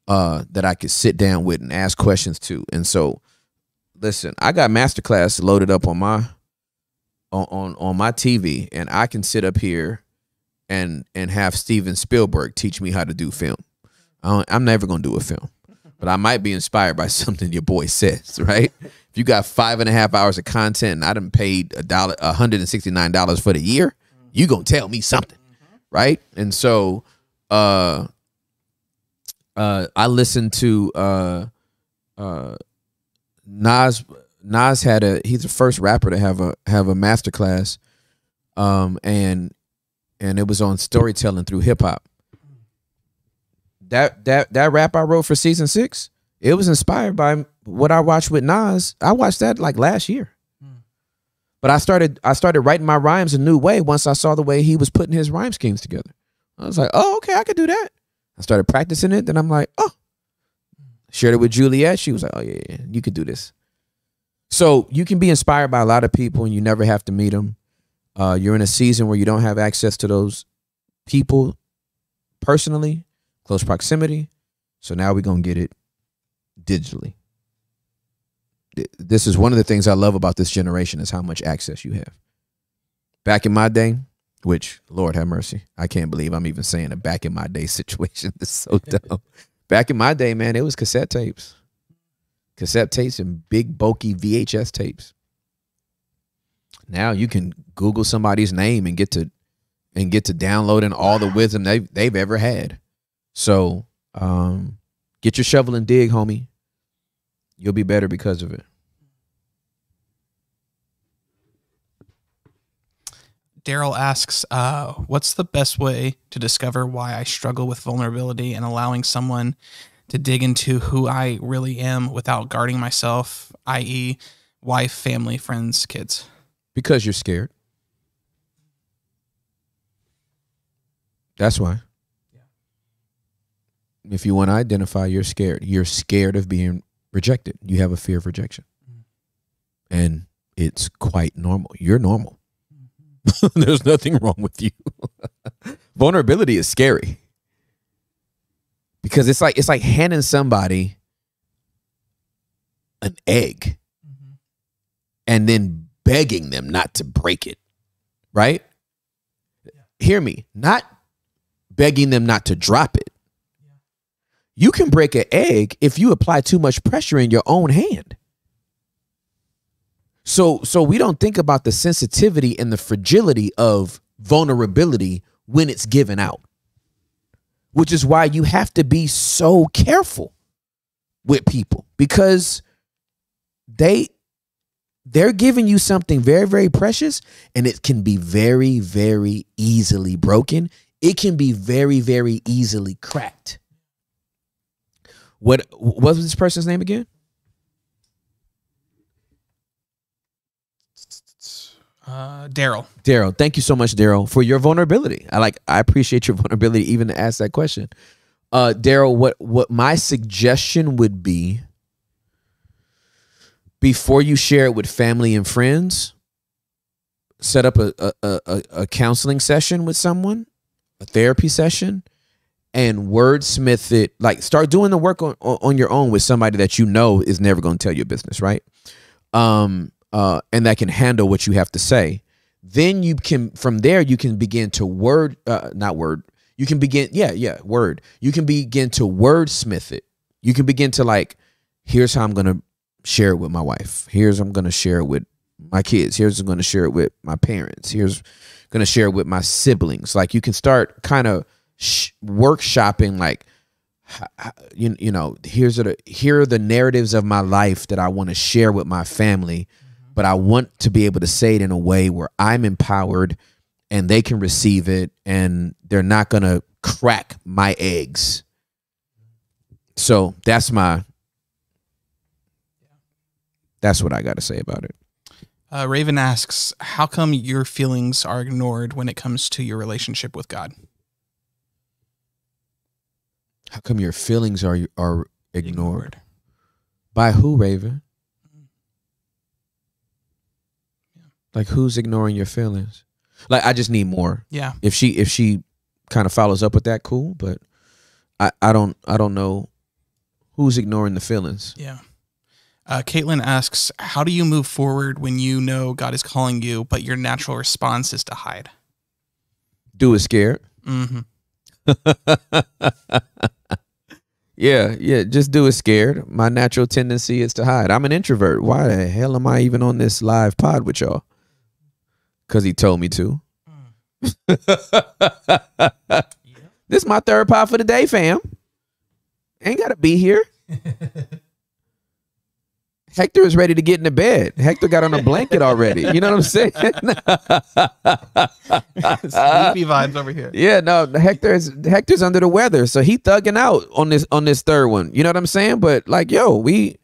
that I could sit down with and ask questions to. And so Listen, I got Masterclass loaded up on my on my TV, and I can sit up here and have Steven Spielberg teach me how to do film. I'm never gonna do a film, but I might be inspired by something your boy says, right? If you got 5.5 hours of content and I done paid $169 for the year, you gonna tell me something, right? And so I listened to Nas. Nas had a, he's the first rapper to have a masterclass, and it was on storytelling through hip hop. That rap I wrote for season 6, it was inspired by what I watched with Nas. I watched that like last year, but I started writing my rhymes a new way once I saw the way he was putting his rhyme schemes together. I was like, oh, okay, I could do that. I started practicing it. Then I'm like, oh, shared it with Juliette. She was like, oh yeah, yeah, you could do this. So you can be inspired by a lot of people and you never have to meet them. You're in a season where you don't have access to those people personally, close proximity. So now we're going to get it digitally. This is one of the things I love about this generation is how much access you have. Back in my day, which Lord have mercy, I can't believe I'm even saying a back in my day situation. That's so dumb. Back in my day, man, it was cassette tapes. Cassette tapes and big bulky VHS tapes. Now you can Google somebody's name and get to downloading all the wisdom they've ever had. So get your shovel and dig, homie. You'll be better because of it. Daryl asks, what's the best way to discover why I struggle with vulnerability and allowing someone to dig into who I really am without guarding myself, i.e. wife, family, friends, kids? Because you're scared. That's why. Yeah. If you want to identify, you're scared. You're scared of being rejected. You have a fear of rejection. Mm-hmm. And it's quite normal. You're normal. Mm-hmm. There's nothing wrong with you. Vulnerability is scary. Because it's like handing somebody an egg and then begging them not to break it, right? Yeah. Hear me, not begging them not to drop it. Yeah. You can break an egg if you apply too much pressure in your own hand. So we don't think about the sensitivity and the fragility of vulnerability when it's given out. Which is why you have to be so careful with people, because they're giving you something very, very precious, and it can be very, very easily broken. It can be very, very easily cracked. What was this person's name again? Daryl. Daryl, thank you so much, Daryl, for your vulnerability. I appreciate your vulnerability even to ask that question. Daryl, what my suggestion would be, before you share it with family and friends, set up a counseling session with someone, a therapy session, and wordsmith it. Like, start doing the work on your own with somebody that you know is never going to tell your business, right? And that can handle what you have to say. Then you can, from there, you can begin to You can begin to wordsmith it. You can begin to, like, here's how I'm going to share it with my wife. Here's how I'm going to share it with my kids. Here's I'm going to share it with my parents. Here's going to share it with my siblings. Like, you can start kind of workshopping, like, you know, here are the narratives of my life that I want to share with my family. But I want to be able to say it in a way where I'm empowered and they can receive it and they're not going to crack my eggs. So that's what I got to say about it. Raven asks, how come your feelings are ignored when it comes to your relationship with God? How come your feelings are ignored? By who, Raven? Like, who's ignoring your feelings? Like, I just need more. Yeah. If she kind of follows up with that, cool. But I don't know who's ignoring the feelings. Yeah. Caitlin asks, how do you move forward when you know God is calling you, but your natural response is to hide? Do it scared. Yeah, just do it scared. My natural tendency is to hide. I'm an introvert. Why the hell am I even on this live pod with y'all? Because he told me to. This is my third pod for the day, fam. Ain't got to be here. Hector is ready to get into bed. Hector got on a blanket already. You know what I'm saying? Sleepy vibes over here. Yeah, no, Hector's under the weather, so he thugging out on this third one. You know what I'm saying? But like, yo, we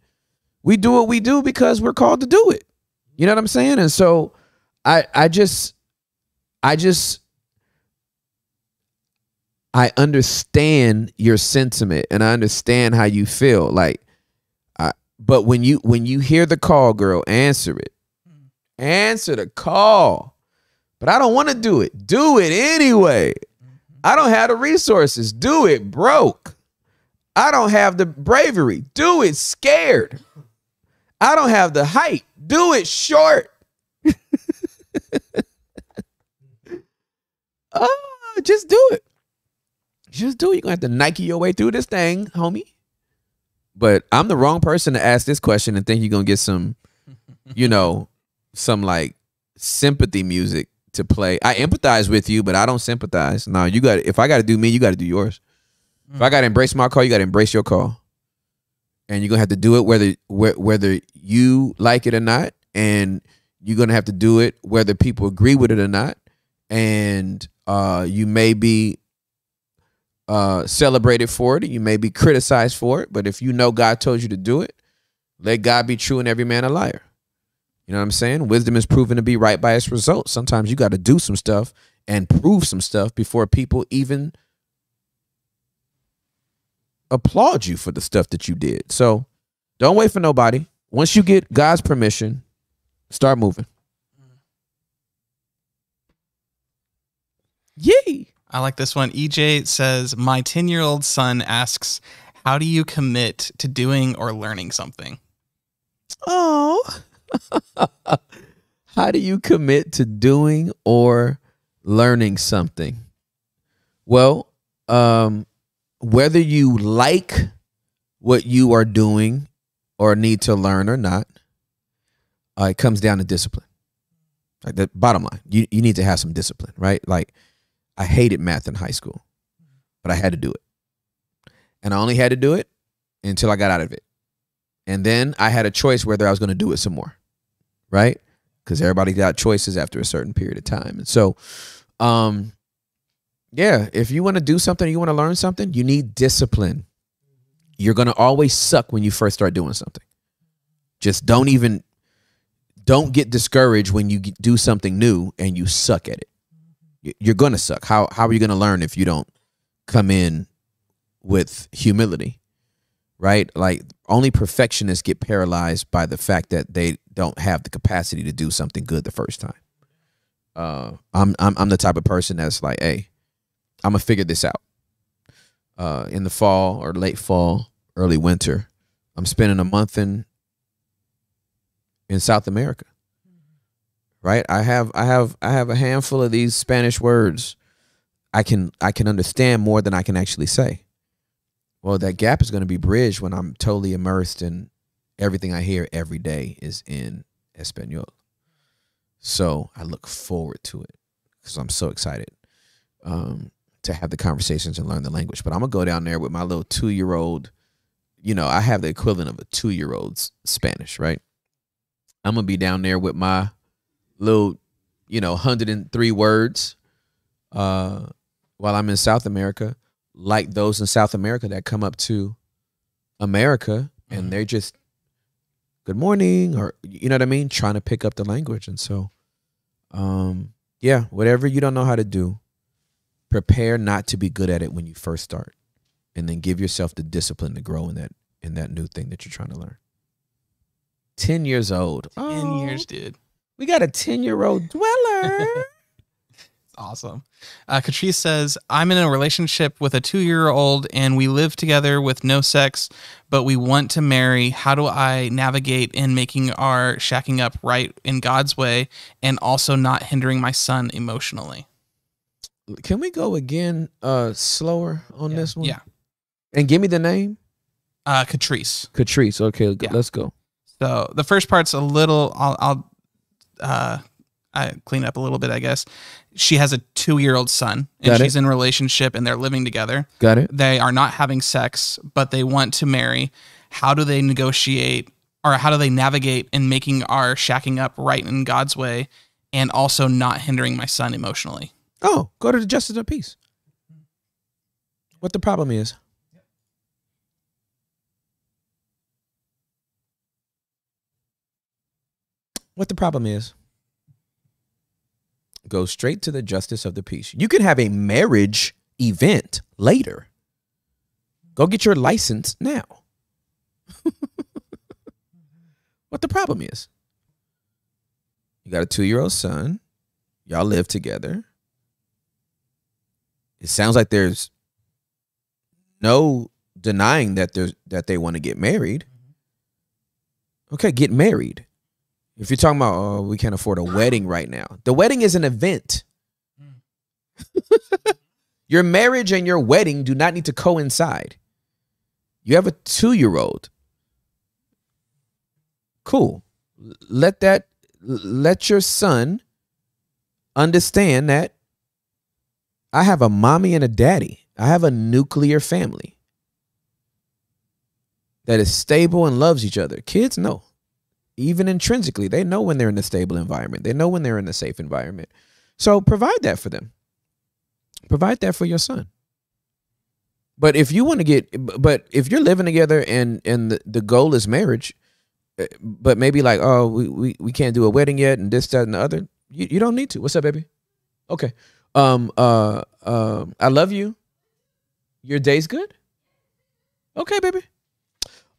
do what we do because we're called to do it. You know what I'm saying? And so I understand your sentiment and I understand how you feel. Like, but when you hear the call, girl, answer it. Answer the call. But I don't want to do it. Do it anyway. I don't have the resources. Do it broke. I don't have the bravery. Do it scared. I don't have the height. Do it short. Oh, just do it. Just do it. You're going to have to Nike your way through this thing, homie. But I'm the wrong person to ask this question and think you're going to get some, you know, some like sympathy music to play. I empathize with you, but I don't sympathize. No, you got, if I got to do me, you got to do yours. If I got to embrace my call, you got to embrace your call. And you're going to have to do it whether you like it or not. And you're going to have to do it whether people agree with it or not. And you may be celebrated for it, you may be criticized for it, but if you know God told you to do it, let God be true and every man a liar. You know what I'm saying? Wisdom is proven to be right by its results. Sometimes you got to do some stuff and prove some stuff before people even applaud you for the stuff that you did. So don't wait for nobody. Once you get God's permission, start moving. Yay! I like this one. EJ says, my 10-year-old son asks, how do you commit to doing or learning something? Oh, how do you commit to doing or learning something? Well, whether you like what you are doing or need to learn or not, it comes down to discipline. Like the bottom line, you need to have some discipline, right? Like, I hated math in high school, but I had to do it. And I only had to do it until I got out of it. And then I had a choice whether I was going to do it some more, right? Because everybody got choices after a certain period of time. And so, yeah, if you want to do something, you want to learn something, you need discipline. You're going to always suck when you first start doing something. Just don't get discouraged when you do something new and you suck at it. You're going to suck. How are you going to learn if you don't come in with humility, right? Like, only perfectionists get paralyzed by the fact that they don't have the capacity to do something good the first time. I'm the type of person that's like, hey, I'm going to figure this out. In the fall or late fall, early winter, I'm spending a month in South America. Right, I have a handful of these Spanish words I can understand more than I can actually say. Well, that gap is going to be bridged when I'm totally immersed in everything I hear every day is in Espanol. So I look forward to it because I'm so excited to have the conversations and learn the language. But I'm gonna go down there with my little 2-year-old. You know, I have the equivalent of a 2-year-old's Spanish, right? I'm gonna be down there with my little, you know, 103 words while I'm in South America, like those in South America that come up to America and they're just good morning, or you know what I mean, trying to pick up the language. And so yeah, whatever you don't know how to do, prepare not to be good at it when you first start, and then give yourself the discipline to grow in that new thing that you're trying to learn. 10 years old. 10 years, dude. We got a 10-year-old dweller. awesome. Catrice says, I'm in a relationship with a 2-year-old and we live together with no sex, but we want to marry. How do I navigate in making our shacking up right in God's way and also not hindering my son emotionally? Can we go again slower on this one? Yeah. And give me the name. Catrice. Catrice. Okay, yeah. Let's go. So the first part's a little, I clean up a little bit, I guess. She has a 2-year-old son, and she's in a relationship, and they're living together. Got it. They are not having sex, but they want to marry. How do they negotiate, or how do they navigate in making our shacking up right in God's way and also not hindering my son emotionally? Oh, go to the justice of peace. What the problem is. What the problem is. Go straight to the justice of the peace. You can have a marriage event later. Go get your license now. What the problem is. You got a 2-year-old son. Y'all live together. It sounds like there's no denying that they want to get married. Okay, get married. If you're talking about, oh, we can't afford a wedding right now. The wedding is an event. Your marriage and your wedding do not need to coincide. You have a 2-year-old. Cool. Let your son understand that I have a mommy and a daddy. I have a nuclear family that is stable and loves each other. Kids know. Even intrinsically, they know when they're in a stable environment. They know when they're in a safe environment. So provide that for them. Provide that for your son. But if you want to get, but if you're living together and the goal is marriage, but maybe like, oh, we can't do a wedding yet and this, that, and the other. You don't need to. What's up, baby? Okay. I love you. Your day's good. Okay, baby.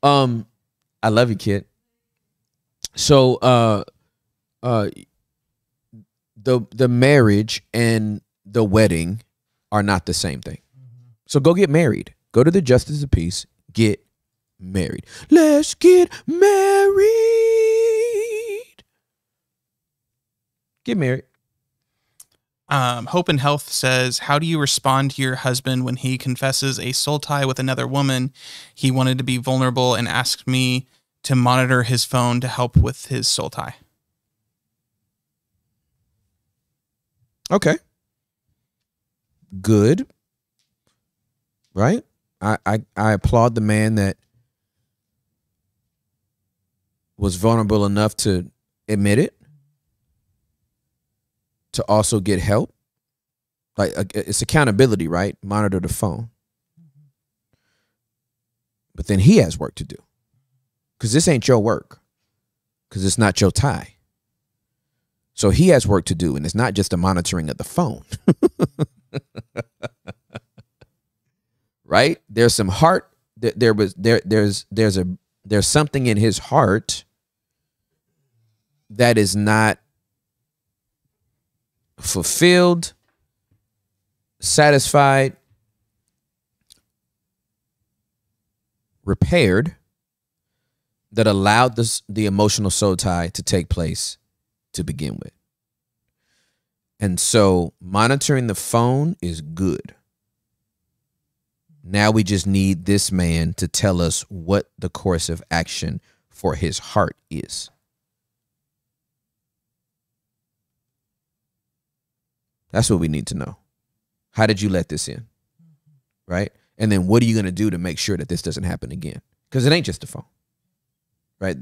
I love you, kid. So the marriage and the wedding are not the same thing. So go get married. Go to the justice of peace. Get married. Let's get married. Get married. Hope and Health says, how do you respond to your husband when he confesses a soul tie with another woman? He wanted to be vulnerable and asked me to monitor his phone to help with his soul tie. Okay. Good. Right? I applaud the man that was vulnerable enough to admit it, to also get help. Like, it's accountability, right? Monitor the phone. But then he has work to do. Because this ain't your work. Because it's not your tie. So he has work to do. And it's not just the monitoring of the phone. Right? There's some heart. There's something in his heart that is not fulfilled, satisfied, repaired, that allowed the emotional soul tie to take place to begin with. And so monitoring the phone is good. Now we just need this man to tell us what the course of action for his heart is. That's what we need to know. How did you let this in? Right? And then what are you going to do to make sure that this doesn't happen again? Because it ain't just the phone. Right.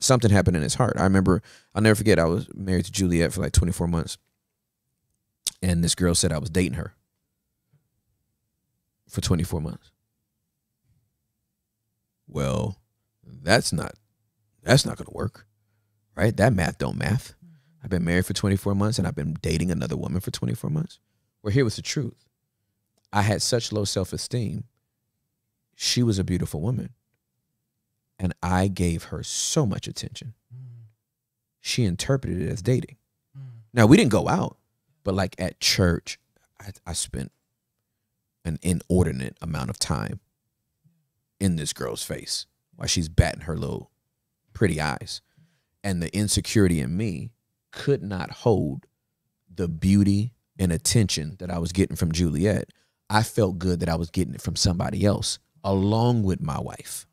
Something happened in his heart. I remember, I'll never forget, I was married to Juliette for like 24 months. And this girl said I was dating her for 24 months. Well, that's not going to work. Right. That math don't math. I've been married for 24 months and I've been dating another woman for 24 months. Well, here was the truth. I had such low self-esteem. She was a beautiful woman. And I gave her so much attention. She interpreted it as dating. Now, we didn't go out, But like at church, I spent an inordinate amount of time in this girl's face while she's batting her little pretty eyes. And the insecurity in me could not hold the beauty and attention that I was getting from Juliette. I felt good that I was getting it from somebody else along with my wife.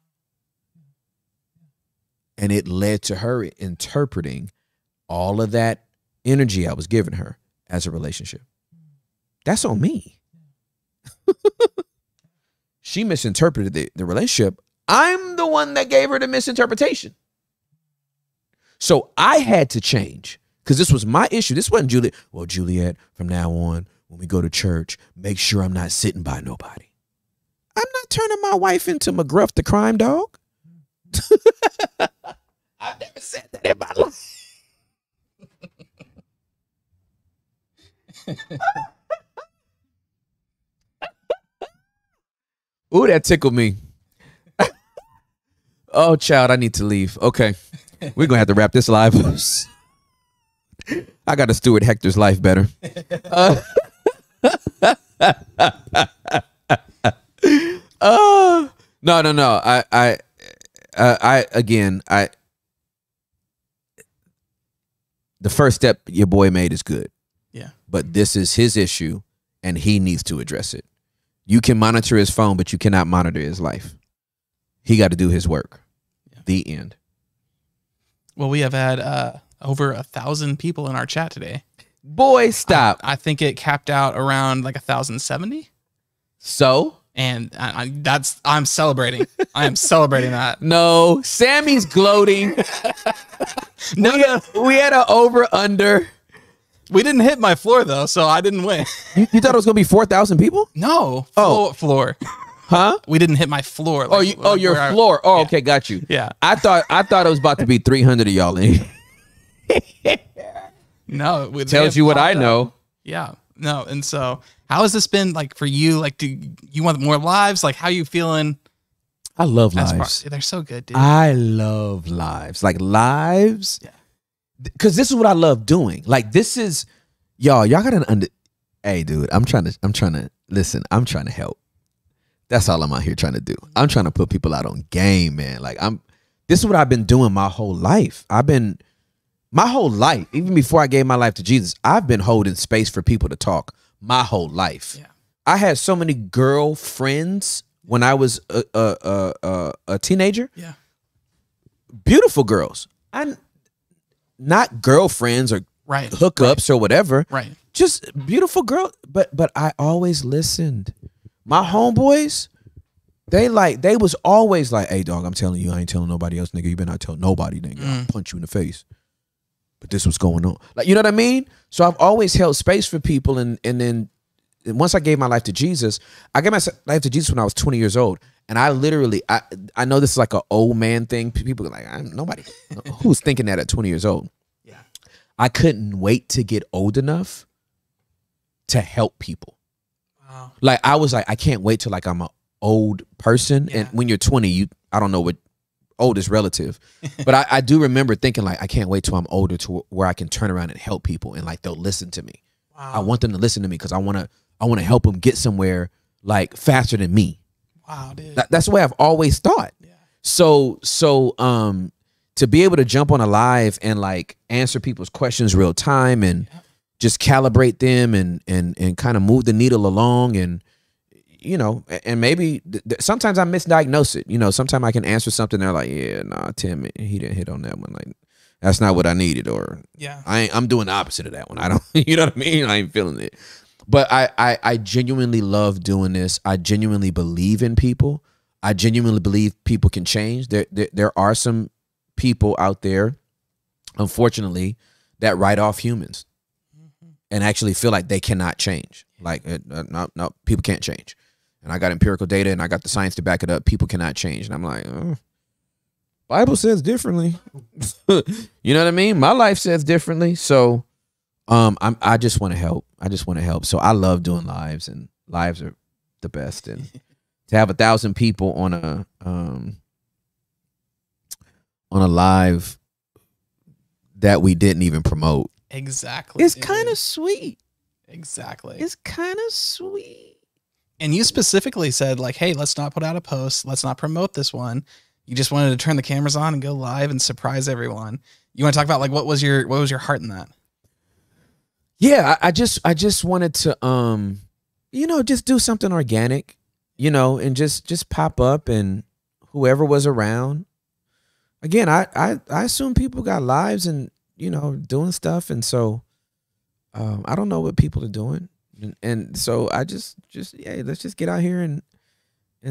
And it led to her interpreting all of that energy I was giving her as a relationship. That's on me. She misinterpreted the relationship. I'm the one that gave her the misinterpretation. So I had to change because this was my issue. This wasn't Juliette. Well, Juliette, from now on, when we go to church, make sure I'm not sitting by nobody. I'm not turning my wife into McGruff the crime dog. I've never said that in my life. Ooh, that tickled me. Oh, child, I need to leave. Okay. We're going to have to wrap this live up. I got to steward Hector's life better. No. I the first step your boy made is good. Yeah. But this is his issue and he needs to address it. You can monitor his phone, but you cannot monitor his life. He got to do his work. Yeah. The end. Well, we have had over 1,000 people in our chat today. Boy, stop. I think it capped out around like 1,070. So? And I'm celebrating. I am celebrating that. No, Sammy's gloating. We had an over under. We didn't hit my floor though, so I didn't win. You thought it was gonna be 4,000 people? No. Oh, floor. Huh? We didn't hit my floor. Like, your floor. Oh, yeah. Okay, got you. Yeah. I thought it was about to be 300 of y'all in. No, it tells you what I know. Yeah. No, and so how has this been like for you? Like, do you want more lives? Like, how are you feeling? I love lives. They're so good, dude. I love lives. Like lives. Yeah. Cause this is what I love doing. Like this is y'all gotta hey dude, I'm trying to help. That's all I'm out here trying to do. I'm trying to put people out on game, man. Like this is what I've been doing my whole life. My whole life, even before I gave my life to Jesus, I've been holding space for people to talk my whole life. Yeah. I had so many girlfriends when I was a teenager. Yeah, beautiful girls. Not girlfriends or right, hookups right, or whatever. Right, just beautiful girl. But I always listened. My homeboys, they was always like, "Hey dog, I'm telling you, I ain't telling nobody else, nigga. You better not tell nobody, nigga. I'll punch you in the face." But this was going on. Like, you know what I mean? So I've always held space for people. And then once I gave my life to Jesus, I gave my life to Jesus when I was 20 years old. And I literally, I know this is like an old man thing. People are like, nobody who's thinking that at 20 years old. Yeah. I couldn't wait to get old enough to help people. Wow. Like I was like, I can't wait till like I'm an old person. Yeah. And when you're 20, I don't know what, old is relative, but I do remember thinking like, I can't wait till I'm older to where I can turn around and help people and like they'll listen to me. Wow. I want them to listen to me because I want to help them get somewhere like faster than me. Wow, dude. That's the way I've always thought. Yeah. So to be able to jump on a live and like answer people's questions real time and yeah, just calibrate them and kind of move the needle along and, you know, and maybe sometimes I misdiagnose it. You know, sometimes I can answer something. They're like, yeah, nah, Tim, he didn't hit on that one. Like, that's not what I needed. Or yeah, I'm doing the opposite of that one. I don't, you know what I mean? I ain't feeling it. But I genuinely love doing this. I genuinely believe in people. I genuinely believe people can change. There are some people out there, unfortunately, that write off humans and actually feel like they cannot change. Like, no, people can't change. And I got empirical data and I got the science to back it up. People cannot change. And I'm like, Bible says differently. You know what I mean? My life says differently. So I just want to help. I just want to help. So I love doing lives and lives are the best. And to have 1,000 people on a live that we didn't even promote. Exactly. It's kind of sweet. Exactly. It's kind of sweet. And you specifically said, like, hey, let's not put out a post. Let's not promote this one. You just wanted to turn the cameras on and go live and surprise everyone. You want to talk about, like, what was your heart in that? Yeah, I just wanted to, you know, just do something organic, you know, and just pop up, and whoever was around. Again, I assume people got lives and, you know, doing stuff. And so I don't know what people are doing. And so I just yeah, let's just get out here and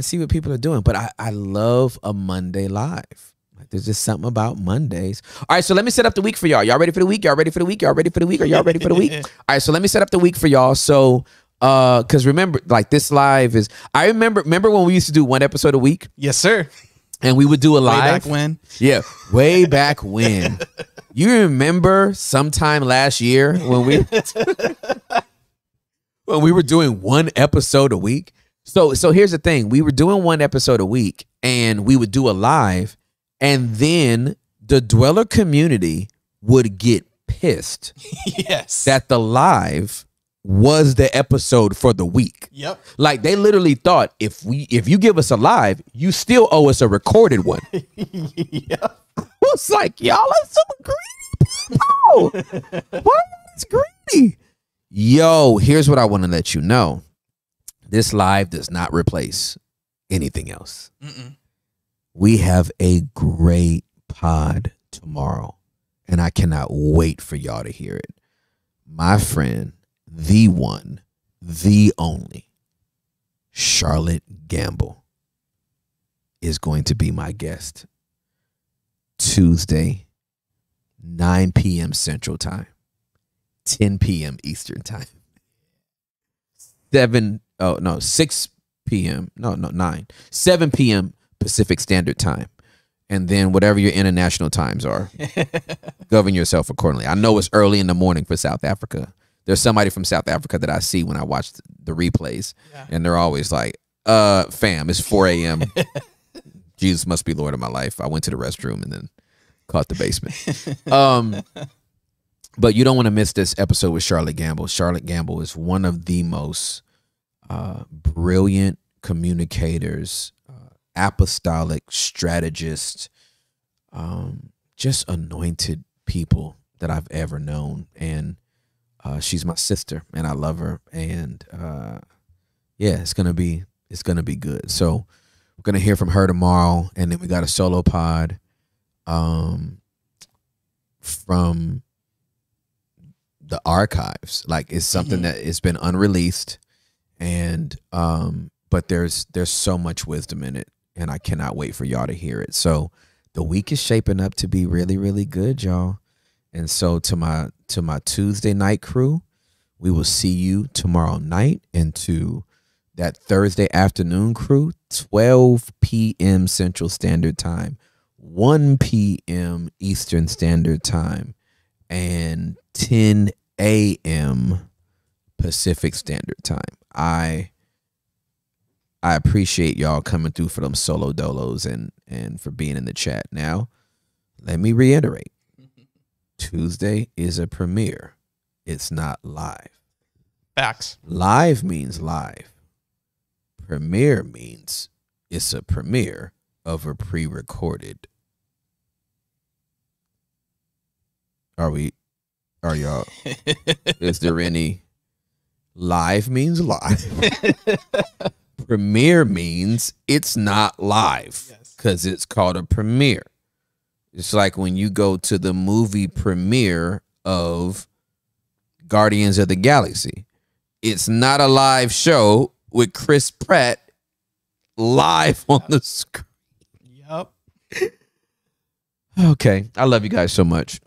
see what people are doing. But I love a Monday live. Like, there's just something about Mondays. All right, so let me set up the week for y'all. Y'all ready for the week? Y'all ready for the week? Y'all ready for the week? Are y'all ready for the week? All right, so let me set up the week for y'all. So because remember, like, this live is, I remember when we used to do one episode a week? Yes, sir. And we would do a live. Way back when? Yeah, way back when. You remember sometime last year when we when we were doing one episode a week? So here's the thing. We were doing one episode a week, and we would do a live, and then the Dweller community would get pissed. Yes. That the live was the episode for the week. Yep. Like, they literally thought if you give us a live, you still owe us a recorded one. Yep. It's like, y'all are so greedy. Oh, why is greedy? Yo, here's what I want to let you know. This live does not replace anything else. Mm-mm. We have a great pod tomorrow, and I cannot wait for y'all to hear it. My friend, the one, the only, Charlotte Gamble is going to be my guest Tuesday, 9 p.m. Central Time. 10 p.m. Eastern Time. 6 p.m. 7 p.m. Pacific Standard Time. And then whatever your international times are, govern yourself accordingly. I know it's early in the morning for South Africa. There's somebody from South Africa that I see when I watch the replays, yeah, and they're always like, fam, it's 4 a.m. Jesus must be Lord of my life. I went to the restroom and then caught the basement. But you don't want to miss this episode with Charlotte Gamble. Charlotte Gamble is one of the most brilliant communicators, apostolic strategists, just anointed people that I've ever known. And she's my sister, and I love her. And yeah, it's gonna be good. So we're gonna hear from her tomorrow, and then we got a solo pod from the archives. Like, it's something that has been unreleased, and but there's so much wisdom in it, and I cannot wait for y'all to hear it. So the week is shaping up to be really, really good, y'all. And so to my Tuesday night crew, we will see you tomorrow night, and to that Thursday afternoon crew, 12 p.m. Central Standard Time, 1 p.m. Eastern Standard Time, and 10 a.m. Pacific Standard Time. I appreciate y'all coming through for them solo dolos and for being in the chat. Now, let me reiterate. Tuesday is a premiere. It's not live. Facts. Live means live. Premiere means it's a premiere of a pre-recorded. Are y'all? Is there any? Live means live. Premiere means it's not live because it's called a premiere. It's like when you go to the movie premiere of Guardians of the Galaxy. It's not a live show with Chris Pratt live on the screen. Yup. Okay. I love you guys so much.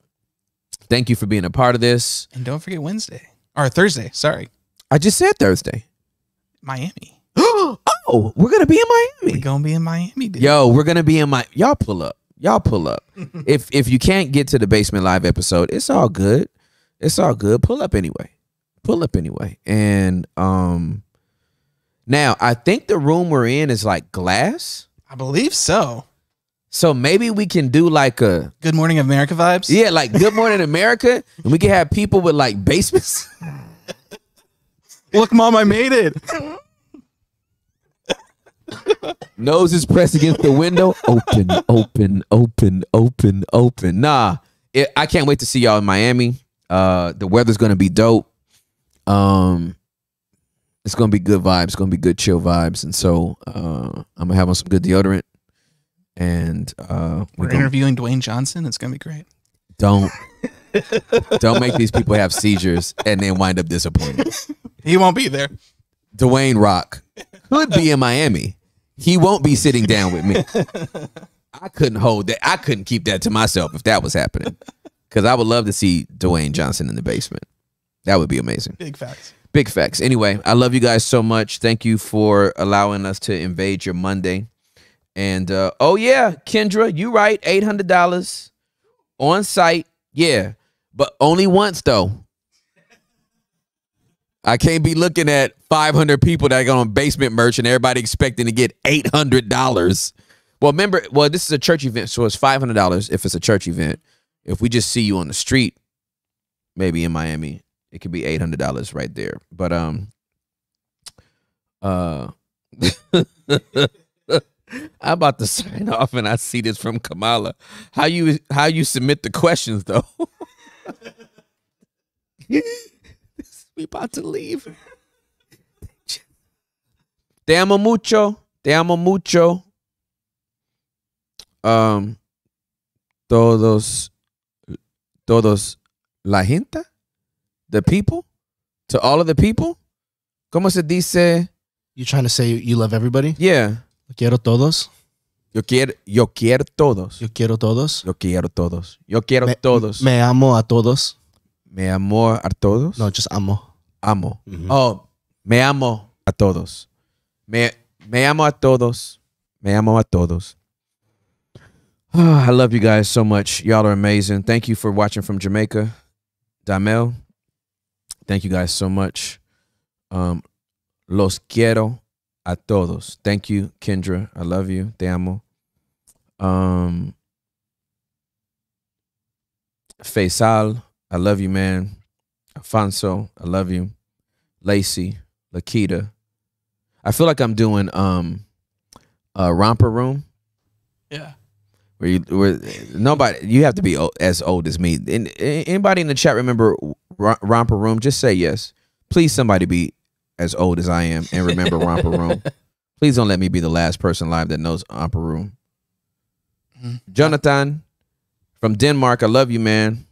Thank you for being a part of this. And don't forget Wednesday. Or Thursday, sorry. I just said Thursday. Miami. Oh, we're going to be in Miami. We're going to be in Miami, dude. Yo, we're going to be in Miami. Y'all pull up. Y'all pull up. If you can't get to the Basement Live episode, it's all good. It's all good. Pull up anyway. Pull up anyway. And now, I think the room we're in is like glass. I believe so. So maybe we can do like a Good Morning America vibes. Yeah, like Good Morning America. And we can have people with like basements. Look, Mom, I made it. Nose is pressed against the window. Open, open, open, open, open. Nah, I can't wait to see y'all in Miami. The weather's gonna be dope. It's gonna be good vibes. It's gonna be good chill vibes. And so I'm gonna have on some good deodorant. And we're interviewing Dwayne Johnson. It's gonna be great. Don't make these people have seizures and then wind up disappointed. He won't be there. Dwayne Rock could be in Miami. He won't be sitting down with me. I couldn't hold that. I couldn't keep that to myself if that was happening. Because I would love to see Dwayne Johnson in The Basement. That would be amazing. Big facts. Big facts. Anyway, I love you guys so much. Thank you for allowing us to invade your Monday. And, oh, yeah, Kendra, you right. $800 on site. Yeah, but only once, though. I can't be looking at 500 people that are on Basement merch and everybody expecting to get $800. Well, remember, well, this is a church event, so it's $500 if it's a church event. If we just see you on the street, maybe in Miami, it could be $800 right there. But I'm about to sign off, and I see this from Kamala. How you submit the questions though? We about to leave. Te amo mucho. Te amo mucho. Todos la gente, the people, to all of the people. ¿Cómo se dice? You trying to say you love everybody? Yeah. Quiero todos. Yo quiero todos. Yo quiero todos. Yo quiero todos. Yo quiero todos. Me amo a todos. Me amo a todos. No, just amo. Amo. Mm-hmm. Oh, me amo a todos. Me amo a todos. Me amo a todos. Oh, I love you guys so much. Y'all are amazing. Thank you for watching from Jamaica. Damel, thank you guys so much. Los quiero a todos. Thank you, Kendra. I love you. Te amo. Faisal, I love you, man. Alfonso, I love you. Lacey, Lakita. I feel like I'm doing a romper room. Yeah. Where nobody, you have to be as old as me. And anybody in the chat remember Romper Room? Just say yes. Please, somebody be as old as I am and remember Romper Room. Please don't let me be the last person live that knows Romper Room. Jonathan from Denmark, I love you, man.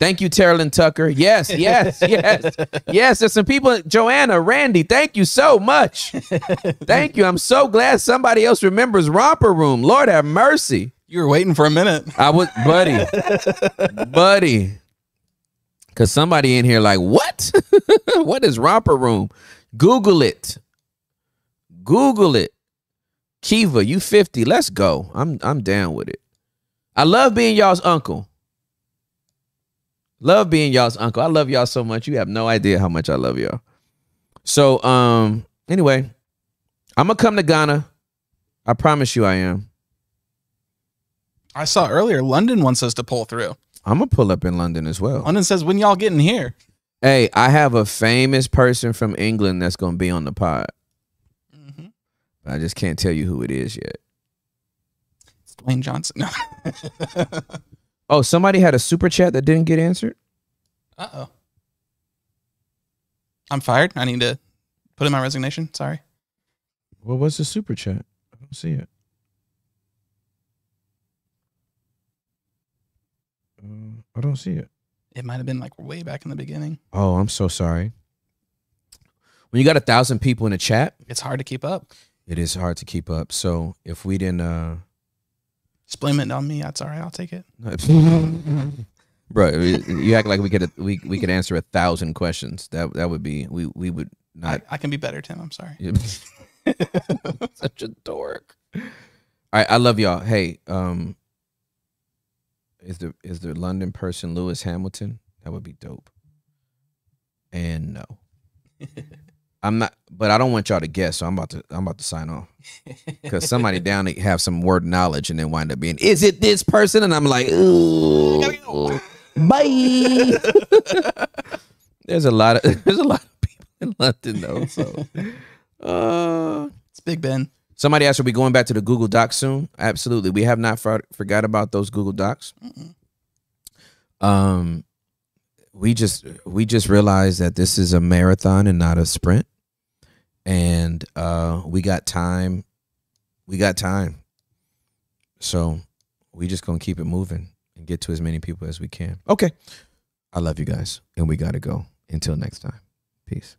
Thank you, Terrellyn Tucker. Yes, yes, yes, yes. There's some people, Joanna, Randy, thank you so much. Thank you. I'm so glad somebody else remembers Romper Room. Lord have mercy. You were waiting for a minute. I was, buddy, buddy. Because somebody in here like, what? What is Romper Room? Google it. Google it. Kiva, you 50. Let's go. I'm down with it. I love being y'all's uncle. Love being y'all's uncle. I love y'all so much. You have no idea how much I love y'all. So, anyway, I'm going to come to Ghana. I promise you I am. I saw earlier, London wants us to pull through. I'm going to pull up in London as well. London says, when y'all getting here? Hey, I have a famous person from England that's going to be on the pod. Mm-hmm. I just can't tell you who it is yet. It's Dwayne Johnson. Oh, somebody had a super chat that didn't get answered? Uh-oh. I'm fired. I need to put in my resignation. Sorry. What was the super chat? I don't see it. I don't see it. It might have been like way back in the beginning. Oh, I'm so sorry. When you got 1,000 people in a chat, it's hard to keep up. It is hard to keep up. So if we didn't... Just blame it on me. That's all right. I'll take it. Bro, you act like we could answer 1,000 questions. That would be we would not. I can be better, Tim. I'm sorry. Such a dork. All right, I love y'all. Hey, is the London person Lewis Hamilton? That would be dope. And no. I'm not, but I don't want y'all to guess, so I'm about to sign off because somebody down to have some word knowledge and then wind up being, is it this person? And I'm like, ooh, bye. There's a lot of people left in those. So it's Big Ben. Somebody asked, are we going back to the Google Docs soon? Absolutely. We have not forgot about those Google Docs. We just realized that this is a marathon and not a sprint. And we got time. We got time. So we just going to keep it moving and get to as many people as we can. Okay. I love you guys. And we got to go. Until next time. Peace.